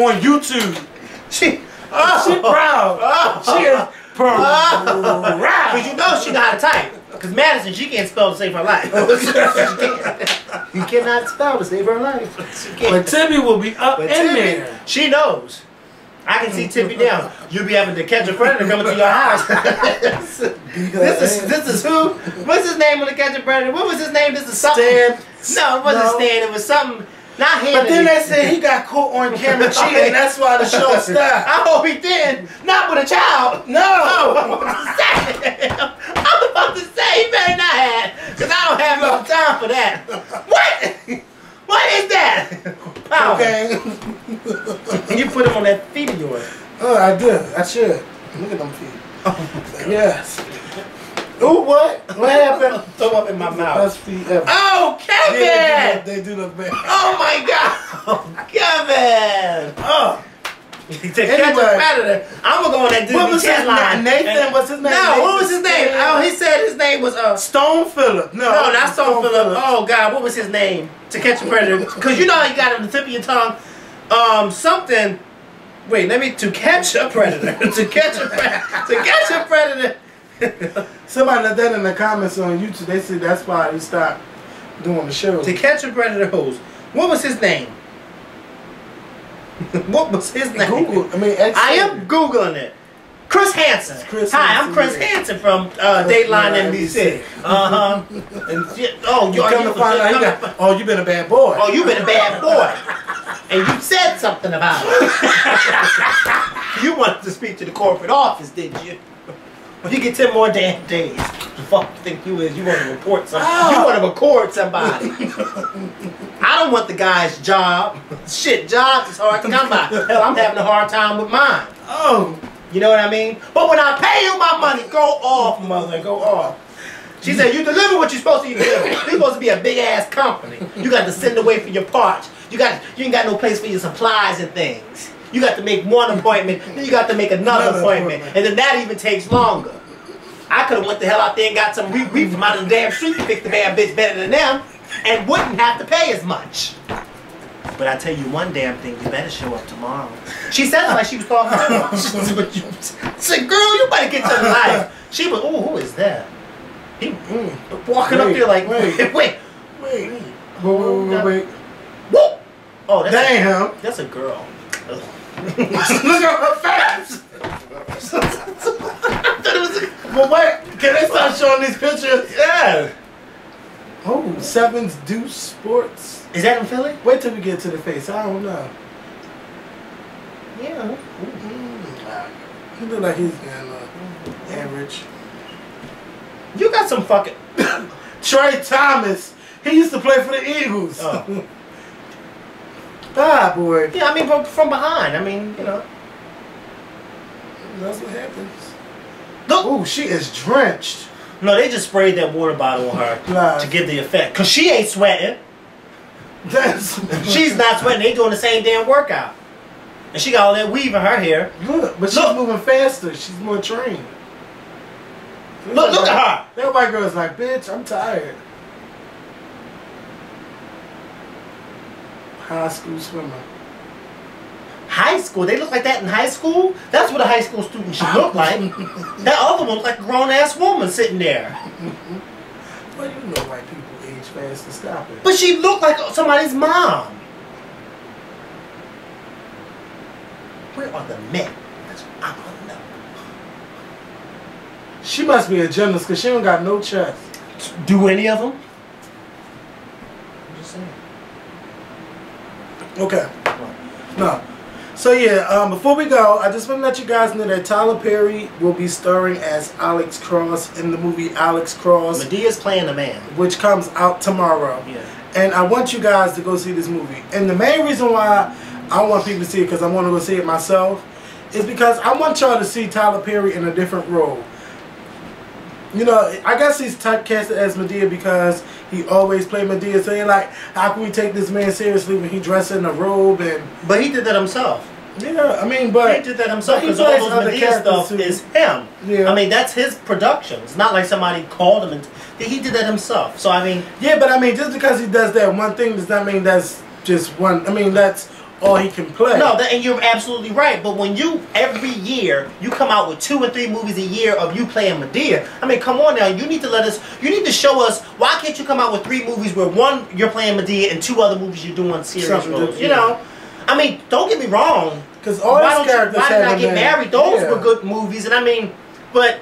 on YouTube. She, oh, she proud. Oh, she is proud. Because you know she got a type. Because Madison, she can't spell to save her life. You cannot spell to save her life. But Timmy will be up but in Timmy, there. She knows. I can see Tippy down. You'll be having to catch a predator coming to your house. This is this is who? What's his name when they catch a predator? What was his name? This is something. Stan. No, it wasn't no. Stan. It was something. Not him. But then they said he got caught on camera cheating. And that's why the show stopped. I hope he didn't. Not with a child. No. Oh, I'm about to say. I'm about to say he better not have. Because I don't have no time for that. What? What is that? Power. Okay. You put him on that feet of yours. Oh, I did. I should. Look at them feet. Oh, yes. Ooh, what? What happened? Throw up in my These mouth. Best feet ever. Oh, Kevin! Yeah, they do look bad. Oh my God, oh, Kevin! Oh. To anyway, catch a predator, I'm gonna go on that Disney what was chat his line. Nathan, what's his name? No, what was his name? Oh, he said his name was uh Stone Phillip. No, no, not Stone, Stone Phillip. Phillip. Oh God, what was his name? To catch a predator, because you know how you got on the tip of your tongue. um, something. Wait, let me to catch a predator. to catch a predator. To catch a predator. Somebody let that in the comments on YouTube. They said that's why they stopped doing the show. To catch a predator host. What was his name? What was his name? Google. I mean, actually, I am googling it. Chris Hansen. Chris Hi, Hansen. I'm Chris Hansen from uh, Dateline N B C. Uh huh. And shit. Oh, you come to find out, you got, oh, you been a bad boy. Oh, you been a bad boy, and you said something about it. You wanted to speak to the corporate office, didn't you? You get ten more damn days. The fuck you think you is? You want to report something? Oh. You want to record somebody? I don't want the guy's job. Shit, jobs is hard to come by. Hell, I'm having a hard time with mine. Oh. You know what I mean? But when I pay you my money, go off, mother, go off. She said, you deliver what you're supposed to deliver. You're supposed to be a big-ass company. You got to send away for your parts. You got, you ain't got no place for your supplies and things. You got to make one appointment, then you got to make another, another appointment, appointment, and then that even takes longer. I could have went the hell out there and got some wee-wee from out of the damn street to pick the damn bitch better than them and wouldn't have to pay as much. But I tell you one damn thing, you better show up tomorrow. She sounded like she was calling her. She said, girl, you better get your life. She was, oh, who is that? He mm, walking wait, up there like, wait, wait, wait. Wait, wait, oh, wait, wait, wait. Whoop! Oh, that's damn. A, that's a girl. Look at her face! But wait, can they start showing these pictures? Yeah. Oh, Sevens Deuce Sports. Is that in Philly? Wait till we get to the face. I don't know. Yeah. Mm-hmm. He look like he's kind of uh, average. You got some fucking Trey Thomas. He used to play for the Eagles. Oh. Ah, boy. Yeah, I mean from, from behind. I mean, you know. That's what happens. Look. Oh, she is drenched. No, they just sprayed that water bottle on her nah. to give the effect. Because she ain't sweating. That's she's not sweating. They doing the same damn workout. And she got all that weave in her hair. Look, but she's look. moving faster. She's more trained. Look, look, look at her. That white girl's like, bitch, I'm tired. High school swimmer. High school? They look like that in high school? That's what a high school student should look like. That other one looked like a grown-ass woman sitting there. Well, you know white people age fast, to stop it. But she looked like somebody's mom. Where are the men? That's what I want to know. She must be a gymnast because she don't got no chest. Do any of them? I'm just saying. Okay. No. So yeah, um, before we go, I just want to let you guys know that Tyler Perry will be starring as Alex Cross in the movie Alex Cross. Medea's playing the man. Which comes out tomorrow. Yeah. And I want you guys to go see this movie. And the main reason why I want people to see it, because I want to go see it myself, is because I want y'all to see Tyler Perry in a different role. You know, I guess he's typecast as Medea because he always played Medea. So you're like, how can we take this man seriously when he dressed in a robe? And but he did that himself. Yeah, I mean, but he did that himself because all those Medea stuff too. is him. Yeah, I mean that's his production. It's not like somebody called him and he did that himself. So I mean, yeah, but I mean, just because he does that one thing does not mean that's just one. I mean, that's all he can play. No, that, and you're absolutely right. But when you, every year, you come out with two or three movies a year of you playing Medea. I mean, come on now. You need to let us, you need to show us, why can't you come out with three movies where one, you're playing Medea, and two other movies you're doing serious roles? You know? I mean, don't get me wrong. Because all these characters Why Did I Get Married? Those yeah. were good movies. And I mean, but...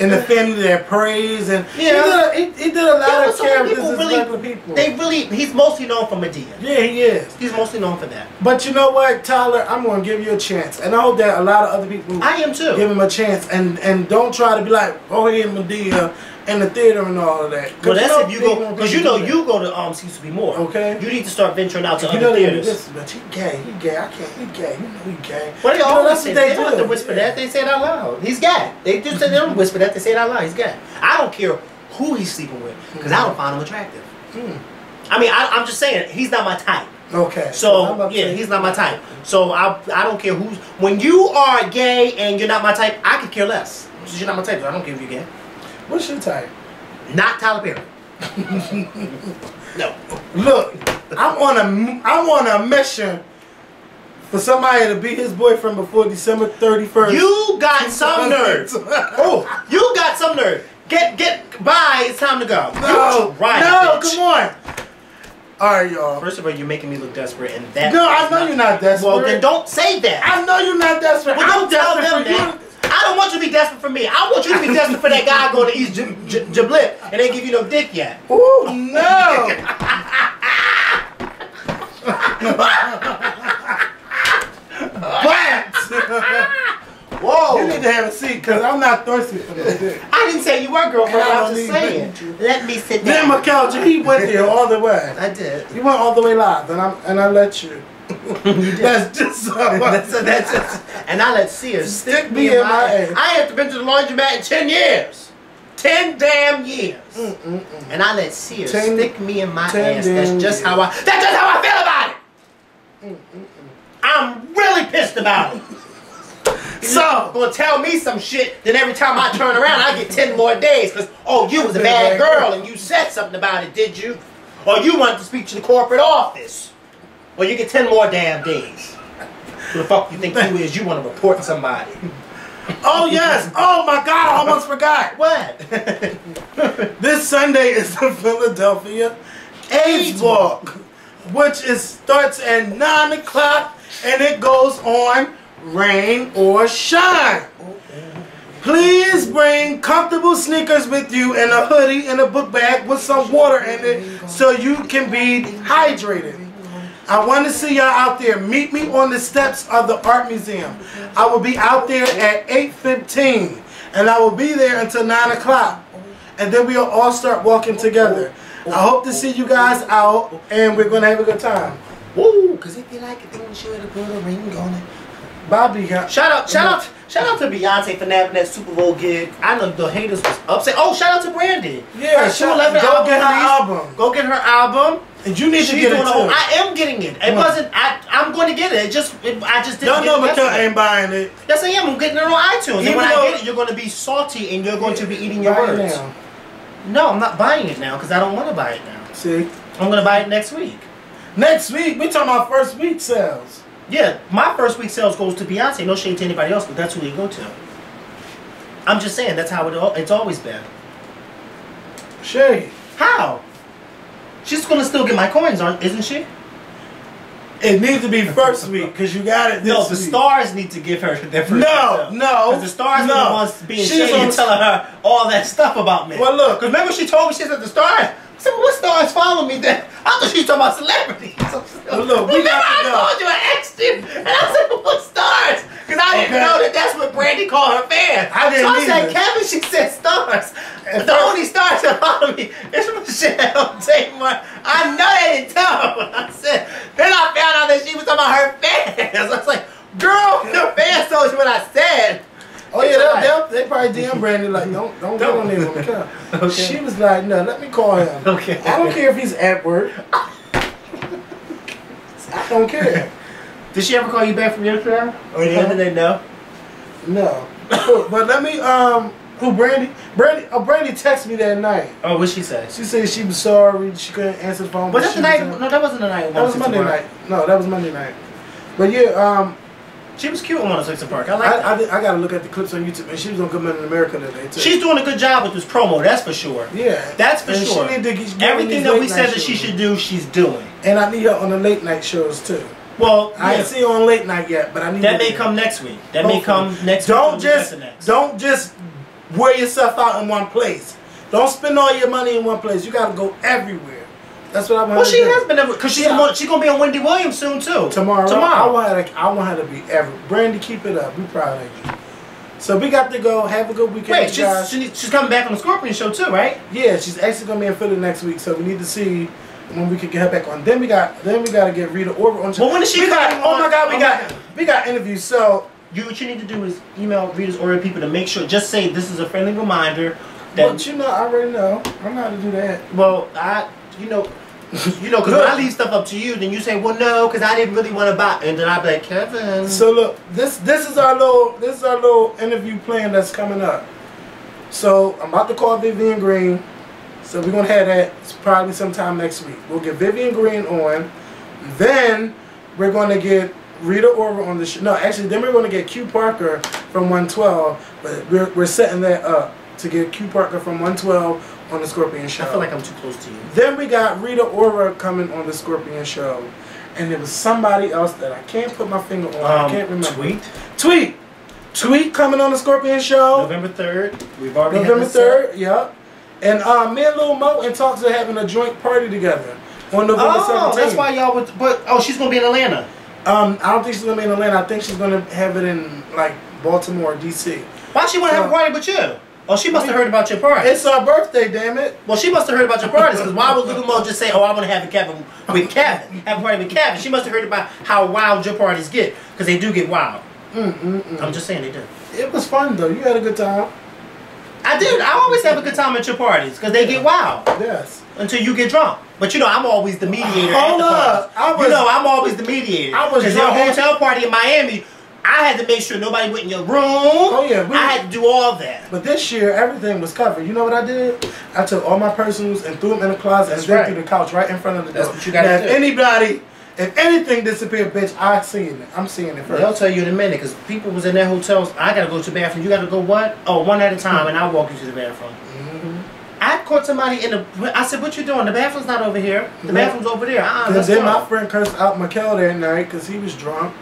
And the family that prays, and yeah, he did a, he, he did a lot yeah, of so characters people really, people. They really, he's mostly known for Medea. Yeah, he is. He's mostly known for that. But you know what, Tyler, I'm gonna give you a chance, and I hope that a lot of other people. I am too. Give him a chance, and and don't try to be like, oh, he and Medea, and the theater and all of that. Well, that's if you go, because you know you go to um Cecil B. Moore. Okay. You need to start venturing out to you other know, theaters. Listen, but he gay, he gay. I can't, he gay. You know he gay. Well, they always say they don't have to whisper that. They say it out loud. He's gay. They just they don't whisper that. They say it out loud. He's gay. I don't care who he's sleeping with, because mm-hmm. I don't find him attractive. Mm. I mean, I, I'm just saying he's not my type. Okay. So well, yeah, he's not my type. So I I don't care who's. When you are gay and you're not my type, I could care less. So you're not my type. So I don't care if you're gay. What's your type? Not Tyler Perry. No. Look, I'm on a I'm on a mission for somebody to be his boyfriend before December thirty-first. You got some nerve. Oh, you got some nerve. Get, get, bye, it's time to go. No, right, no, bitch. Come on. All right, y'all. First of all, you're making me look desperate, and that. No, I know not you're not desperate. Well, then don't say that. I know you're not desperate. Well, don't tell them that. I don't want you to be desperate for me. I want you to be desperate for that guy going to East Jablip and they give you no dick yet. Ooh, no. But. Whoa. You need to have a seat because I'm not thirsty for this dick. I didn't say you were, girlfriend. I was just saying. Let me sit down. Then McKelvey, he went there all the way. I did. You went all the way live and, I'm, and I let you. That's just so that's, that's just, and I let Sears stick, stick me in my ass. I haven't been to the laundromat in ten years, ten damn years, mm, mm, mm. and I let Sears ten, stick me in my ass. That's just how I. That's just how I feel about it. Mm, mm, mm. I'm really pissed about it. So gonna tell me some shit. Then every time I turn around, I get ten more days. Cause oh, you was a bad girl and you said something about it, did you? Or you wanted to speak to the corporate office. Well, you get ten more damn days. Who the fuck you think you is? You want to report somebody? Oh yes! Oh my God! I almost forgot. What? This Sunday is the Philadelphia AIDS Walk, which is starts at nine o'clock and it goes on rain or shine. Please bring comfortable sneakers with you and a hoodie and a book bag with some water in it so you can be hydrated. I want to see y'all out there. Meet me on the steps of the art museum. I will be out there at eight fifteen, and I will be there until nine o'clock. And then we'll all start walking together. I hope to see you guys out, and we're going to have a good time. Woo, because if you like it, then you would have put a ring on it. Bobby got... Shout out, shout out, shout out to Beyonce for nabbing that Super Bowl gig. I know the haters was upset. Oh, shout out to Brandy. Yeah, right, shout out. Go get her album. Go get her album. And you need She's to get it too. I am getting it. It wasn't. I. I'm going to get it. It just. It, I just didn't. Don't know but you ain't buying it. Yes, I am. I'm getting it on iTunes. Even and when though, I get it, you're going to be salty and you're going to be eating your words. Now. No, I'm not buying it now because I don't want to buy it now. See, I'm going to buy it next week. Next week, we talking about first week sales. Yeah, my first week sales goes to Beyonce. No shade to anybody else, but that's who you go to. I'm just saying that's how it. It's always been. Shade. How? She's gonna still get my coins, aren't isn't she? It needs to be first week because you got it. This no, the week. Stars need to give her their first. No, week, no, because the stars no. are the ones being shady and telling her all that stuff about me. Well, look, because remember she told me she said the stars. I said, well, what stars follow me? Then I thought she was talking about celebrities. Well, look, we remember got to I know. told you I asked you, and I said, well, what stars? Because I didn't okay. know that that's what Brandy called her fans. I didn't. So I said, Kevin, she said stars. And the only stars that follow me is Michelle, Tamar. I know they didn't tell her what I said. Then I found out that she was talking about her fans. I was like, girl, your fans told you what I said. Oh yeah, right. they, they probably D M Brandy like, don't don't go on there with Kevin. Okay. She was like, no, let me call him. Okay. I don't care if he's at work. I don't care. Did she ever call you back from your trip? Or did yeah. they know? No. But let me, um, who, Brandy? Brandy, oh, Brandy texted me that night. Oh, what she said? She said she was sorry, she couldn't answer the phone. But that's the night, was no, that wasn't the night. That was Monday tomorrow. night. No, that was Monday night. But yeah, um. She was cute on one oh six and Park. I like I, I, I got to look at the clips on YouTube, and she was on Good Morning America today, too. She's doing a good job with this promo, that's for sure. Yeah. That's for and sure. She need to everything that we said that she should do, she's doing. And I need her on the late night shows, too. Well, I yeah. ain't see her on late night yet, but I need that may come night. next week. That Hopefully. may come next don't week. Just, next. Don't just wear yourself out in one place. Don't spend all your money in one place. You got to go everywhere. That's what I want. Well, she has been everywhere because she's yeah. she's gonna be on Wendy Williams soon too. Tomorrow, tomorrow. I want her to, I want her to be ever. Brandy, keep it up. We proud of you. So we got to go. Have a good weekend. Wait, she's, she's coming back on the Skorpion Show too, right? Yeah, she's actually gonna be in Philly next week. So we need to see when we can get her back on. Then we got then we gotta get Rita Ora on. Well, when is she got, on? Oh my God, we oh got God. we got interviews. So you what you need to do is email Rita's Ora people to make sure. Just say this is a friendly reminder. That but you know, I already know. I know how to do that. Well, I. You know, you know, because when I leave stuff up to you, then you say, "Well, no, because I didn't really want to buy," and then I be like, "Kevin." So look, this this is our little this is our little interview plan that's coming up. So I'm about to call Vivian Green. So we're gonna have that probably sometime next week. We'll get Vivian Green on, then we're gonna get Rita Ora on the show. No, actually, then we're going to get Q Parker from one twelve, but we're, we're setting that up to get Q Parker from one twelve on the Skorpion Show. I feel like I'm too close to you. Then we got Rita Ora coming on the Skorpion Show, and there was somebody else that I can't put my finger on. Um, I can't remember. Tweet? Tweet! Tweet coming on the Skorpion Show. November third. We've already November third, yep. And uh, me and Lil Mo and Talks are having a joint party together on November seventeenth. Oh, that's why y'all would, but, oh, she's going to be in Atlanta. Um, I don't think she's going to be in Atlanta. I think she's going to have it in, like, Baltimore or D C. Why she want to so, have a party with you? Oh, she must have heard about your party. It's her birthday, damn it. Well, she must have heard about your parties, because why would Lil Mo just say, oh, I want to have a Kevin with Kevin, have a party with Kevin? She must have heard about how wild your parties get, because they do get wild. Mm, mm, mm. I'm just saying they do. It was fun, though. You had a good time. I did. I always have a good time at your parties because they get wild. Yes. Until you get drunk. But you know, I'm always the mediator. Hold up. I was, you know, I'm always the mediator. I was at a hotel party in Miami. I had to make sure nobody went in your room. Oh, yeah. We, I had to do all that. But this year, everything was covered. You know what I did? I took all my personals and threw them in the closet That's and right. then through the couch right in front of the door. That's what you got to do. If anybody, if anything disappeared, bitch, I seen it. I'm seeing it first. They'll tell you in a minute because people was in their hotels. I got to go to the bathroom. You got to go what? Oh, one at a time, mm-hmm. and I'll walk you to the bathroom. Mm-hmm. I caught somebody in the... I said, what you doing? The bathroom's not over here. The bathroom's over there. Uh-uh, and then my friend cursed out Michelle that night because he was drunk.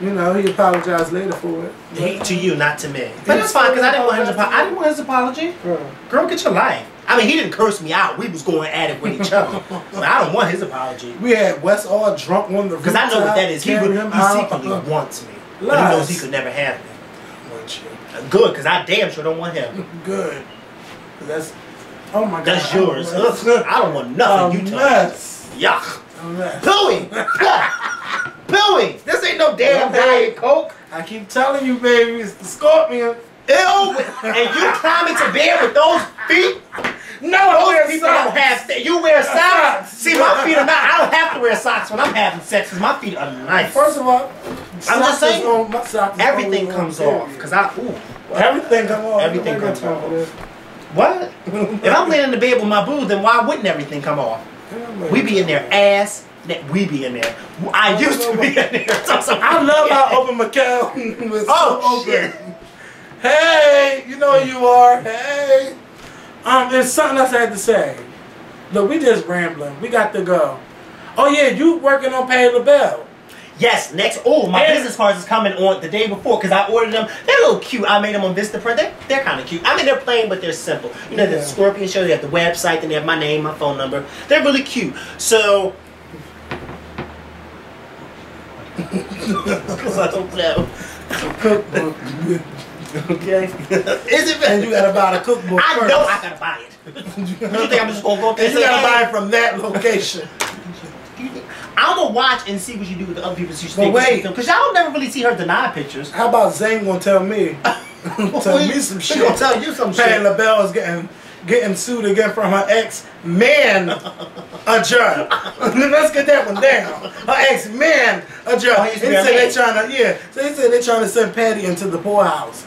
You know, he apologized later for it. He, to you, not to me. But that's fine, because I didn't want his apology. I didn't want his apology. Girl. Girl, get your life. I mean, he didn't curse me out. We was going at it with each other. But I don't want his apology. We had Wes all drunk on the rooftop. Because I know what that is. He, would, he secretly uh, wants me. Lies. But he knows he could never have me. Good, because I damn sure don't want him. Good. That's, oh my God. That's yours. I don't want, I don't want nothing. I'm you nuts. Touch. Yuck. Pooey! Pooey! This ain't no damn Diet Coke. I keep telling you, baby, it's the Scorpion. Ew! And you climbing to bed with those feet? No, those people socks. Don't have that. You wear socks? See, my feet are not. I don't have to wear socks when I'm having sex because my feet are nice. First of all, I'm just saying, on, my socks everything comes off. Because I, ooh. Well, everything comes off. Everything comes off. What? If I'm laying in the bed with my boo, then why wouldn't everything come off? We be in there ass. We be in there. I used to be in there. So, so I love how open Michelle was. Oh so shit! Open. Hey, you know who you are. Hey, um, there's something else I had to say. Look, we just rambling. We got to go. Oh yeah, you working on Pay the Bell? Yes. Next. Oh, my and business cards is coming on the day before because I ordered them. They're a little cute. I made them on Vistaprint. They're, they're kind of cute. I mean, they're plain, but they're simple. You know, yeah. The Skorpion Show. They have the website. Then they have my name, my phone number. They're really cute. So. Because I don't know. Cookbook. Okay. Is it? And you gotta buy the cookbook. I first. know I gotta buy it. You think I'm just gonna go up there? You gotta buy it from that location. I'm gonna watch and see what you do with the other people's. But wait, because y'all never really see her deny pictures. How about Zane gonna tell me? Tell me some shit. She gonna tell you some shit. Patty LaBelle is getting getting sued again from her ex man. Adjourn. Let's get that one down. Her ex man adjourn. Oh, they said they're trying to yeah. They said they're trying to send Patty into the poorhouse.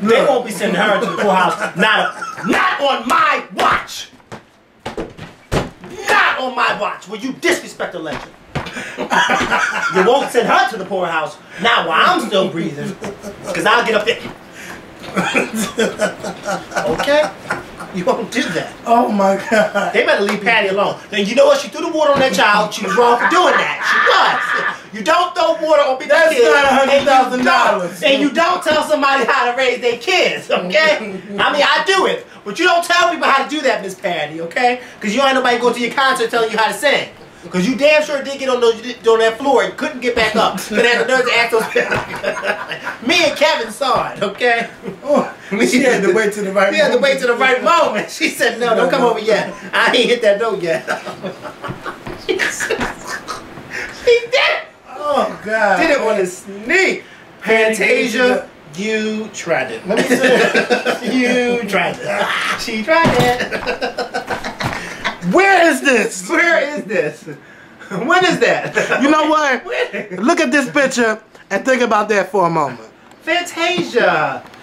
Look. They won't be sending her into the poorhouse. Not not on my watch. Not on my watch. Will you disrespect the legend? You won't send her to the poorhouse now while I'm still breathing, because I'll get up there. Okay? You won't do that. Oh my God. They better leave Patty alone. Now, you know what? She threw the water on that child. She was wrong for doing that. She was. You don't throw water on people's That's kids. That's not one hundred thousand dollars. And you don't tell somebody how to raise their kids, okay? I mean, I do it. But you don't tell people how to do that, Miss Patty, okay? Because you ain't nobody go to your concert telling you how to sing. Because you damn sure did get on, those, on that floor and couldn't get back up. But had the nerve to ask those. Me and Kevin saw it, okay? Oh, she had to wait to the right moment. She had to wait to the right moment. She said, no, don't come over yet. I ain't hit that note yet. She did it. Oh, God. Did it on the sneak. Fantasia, you tried it. Let me see. You tried it. She tried it. Where is this? Where is this? When is that? You know what? Look at this picture and think about that for a moment. Fantasia.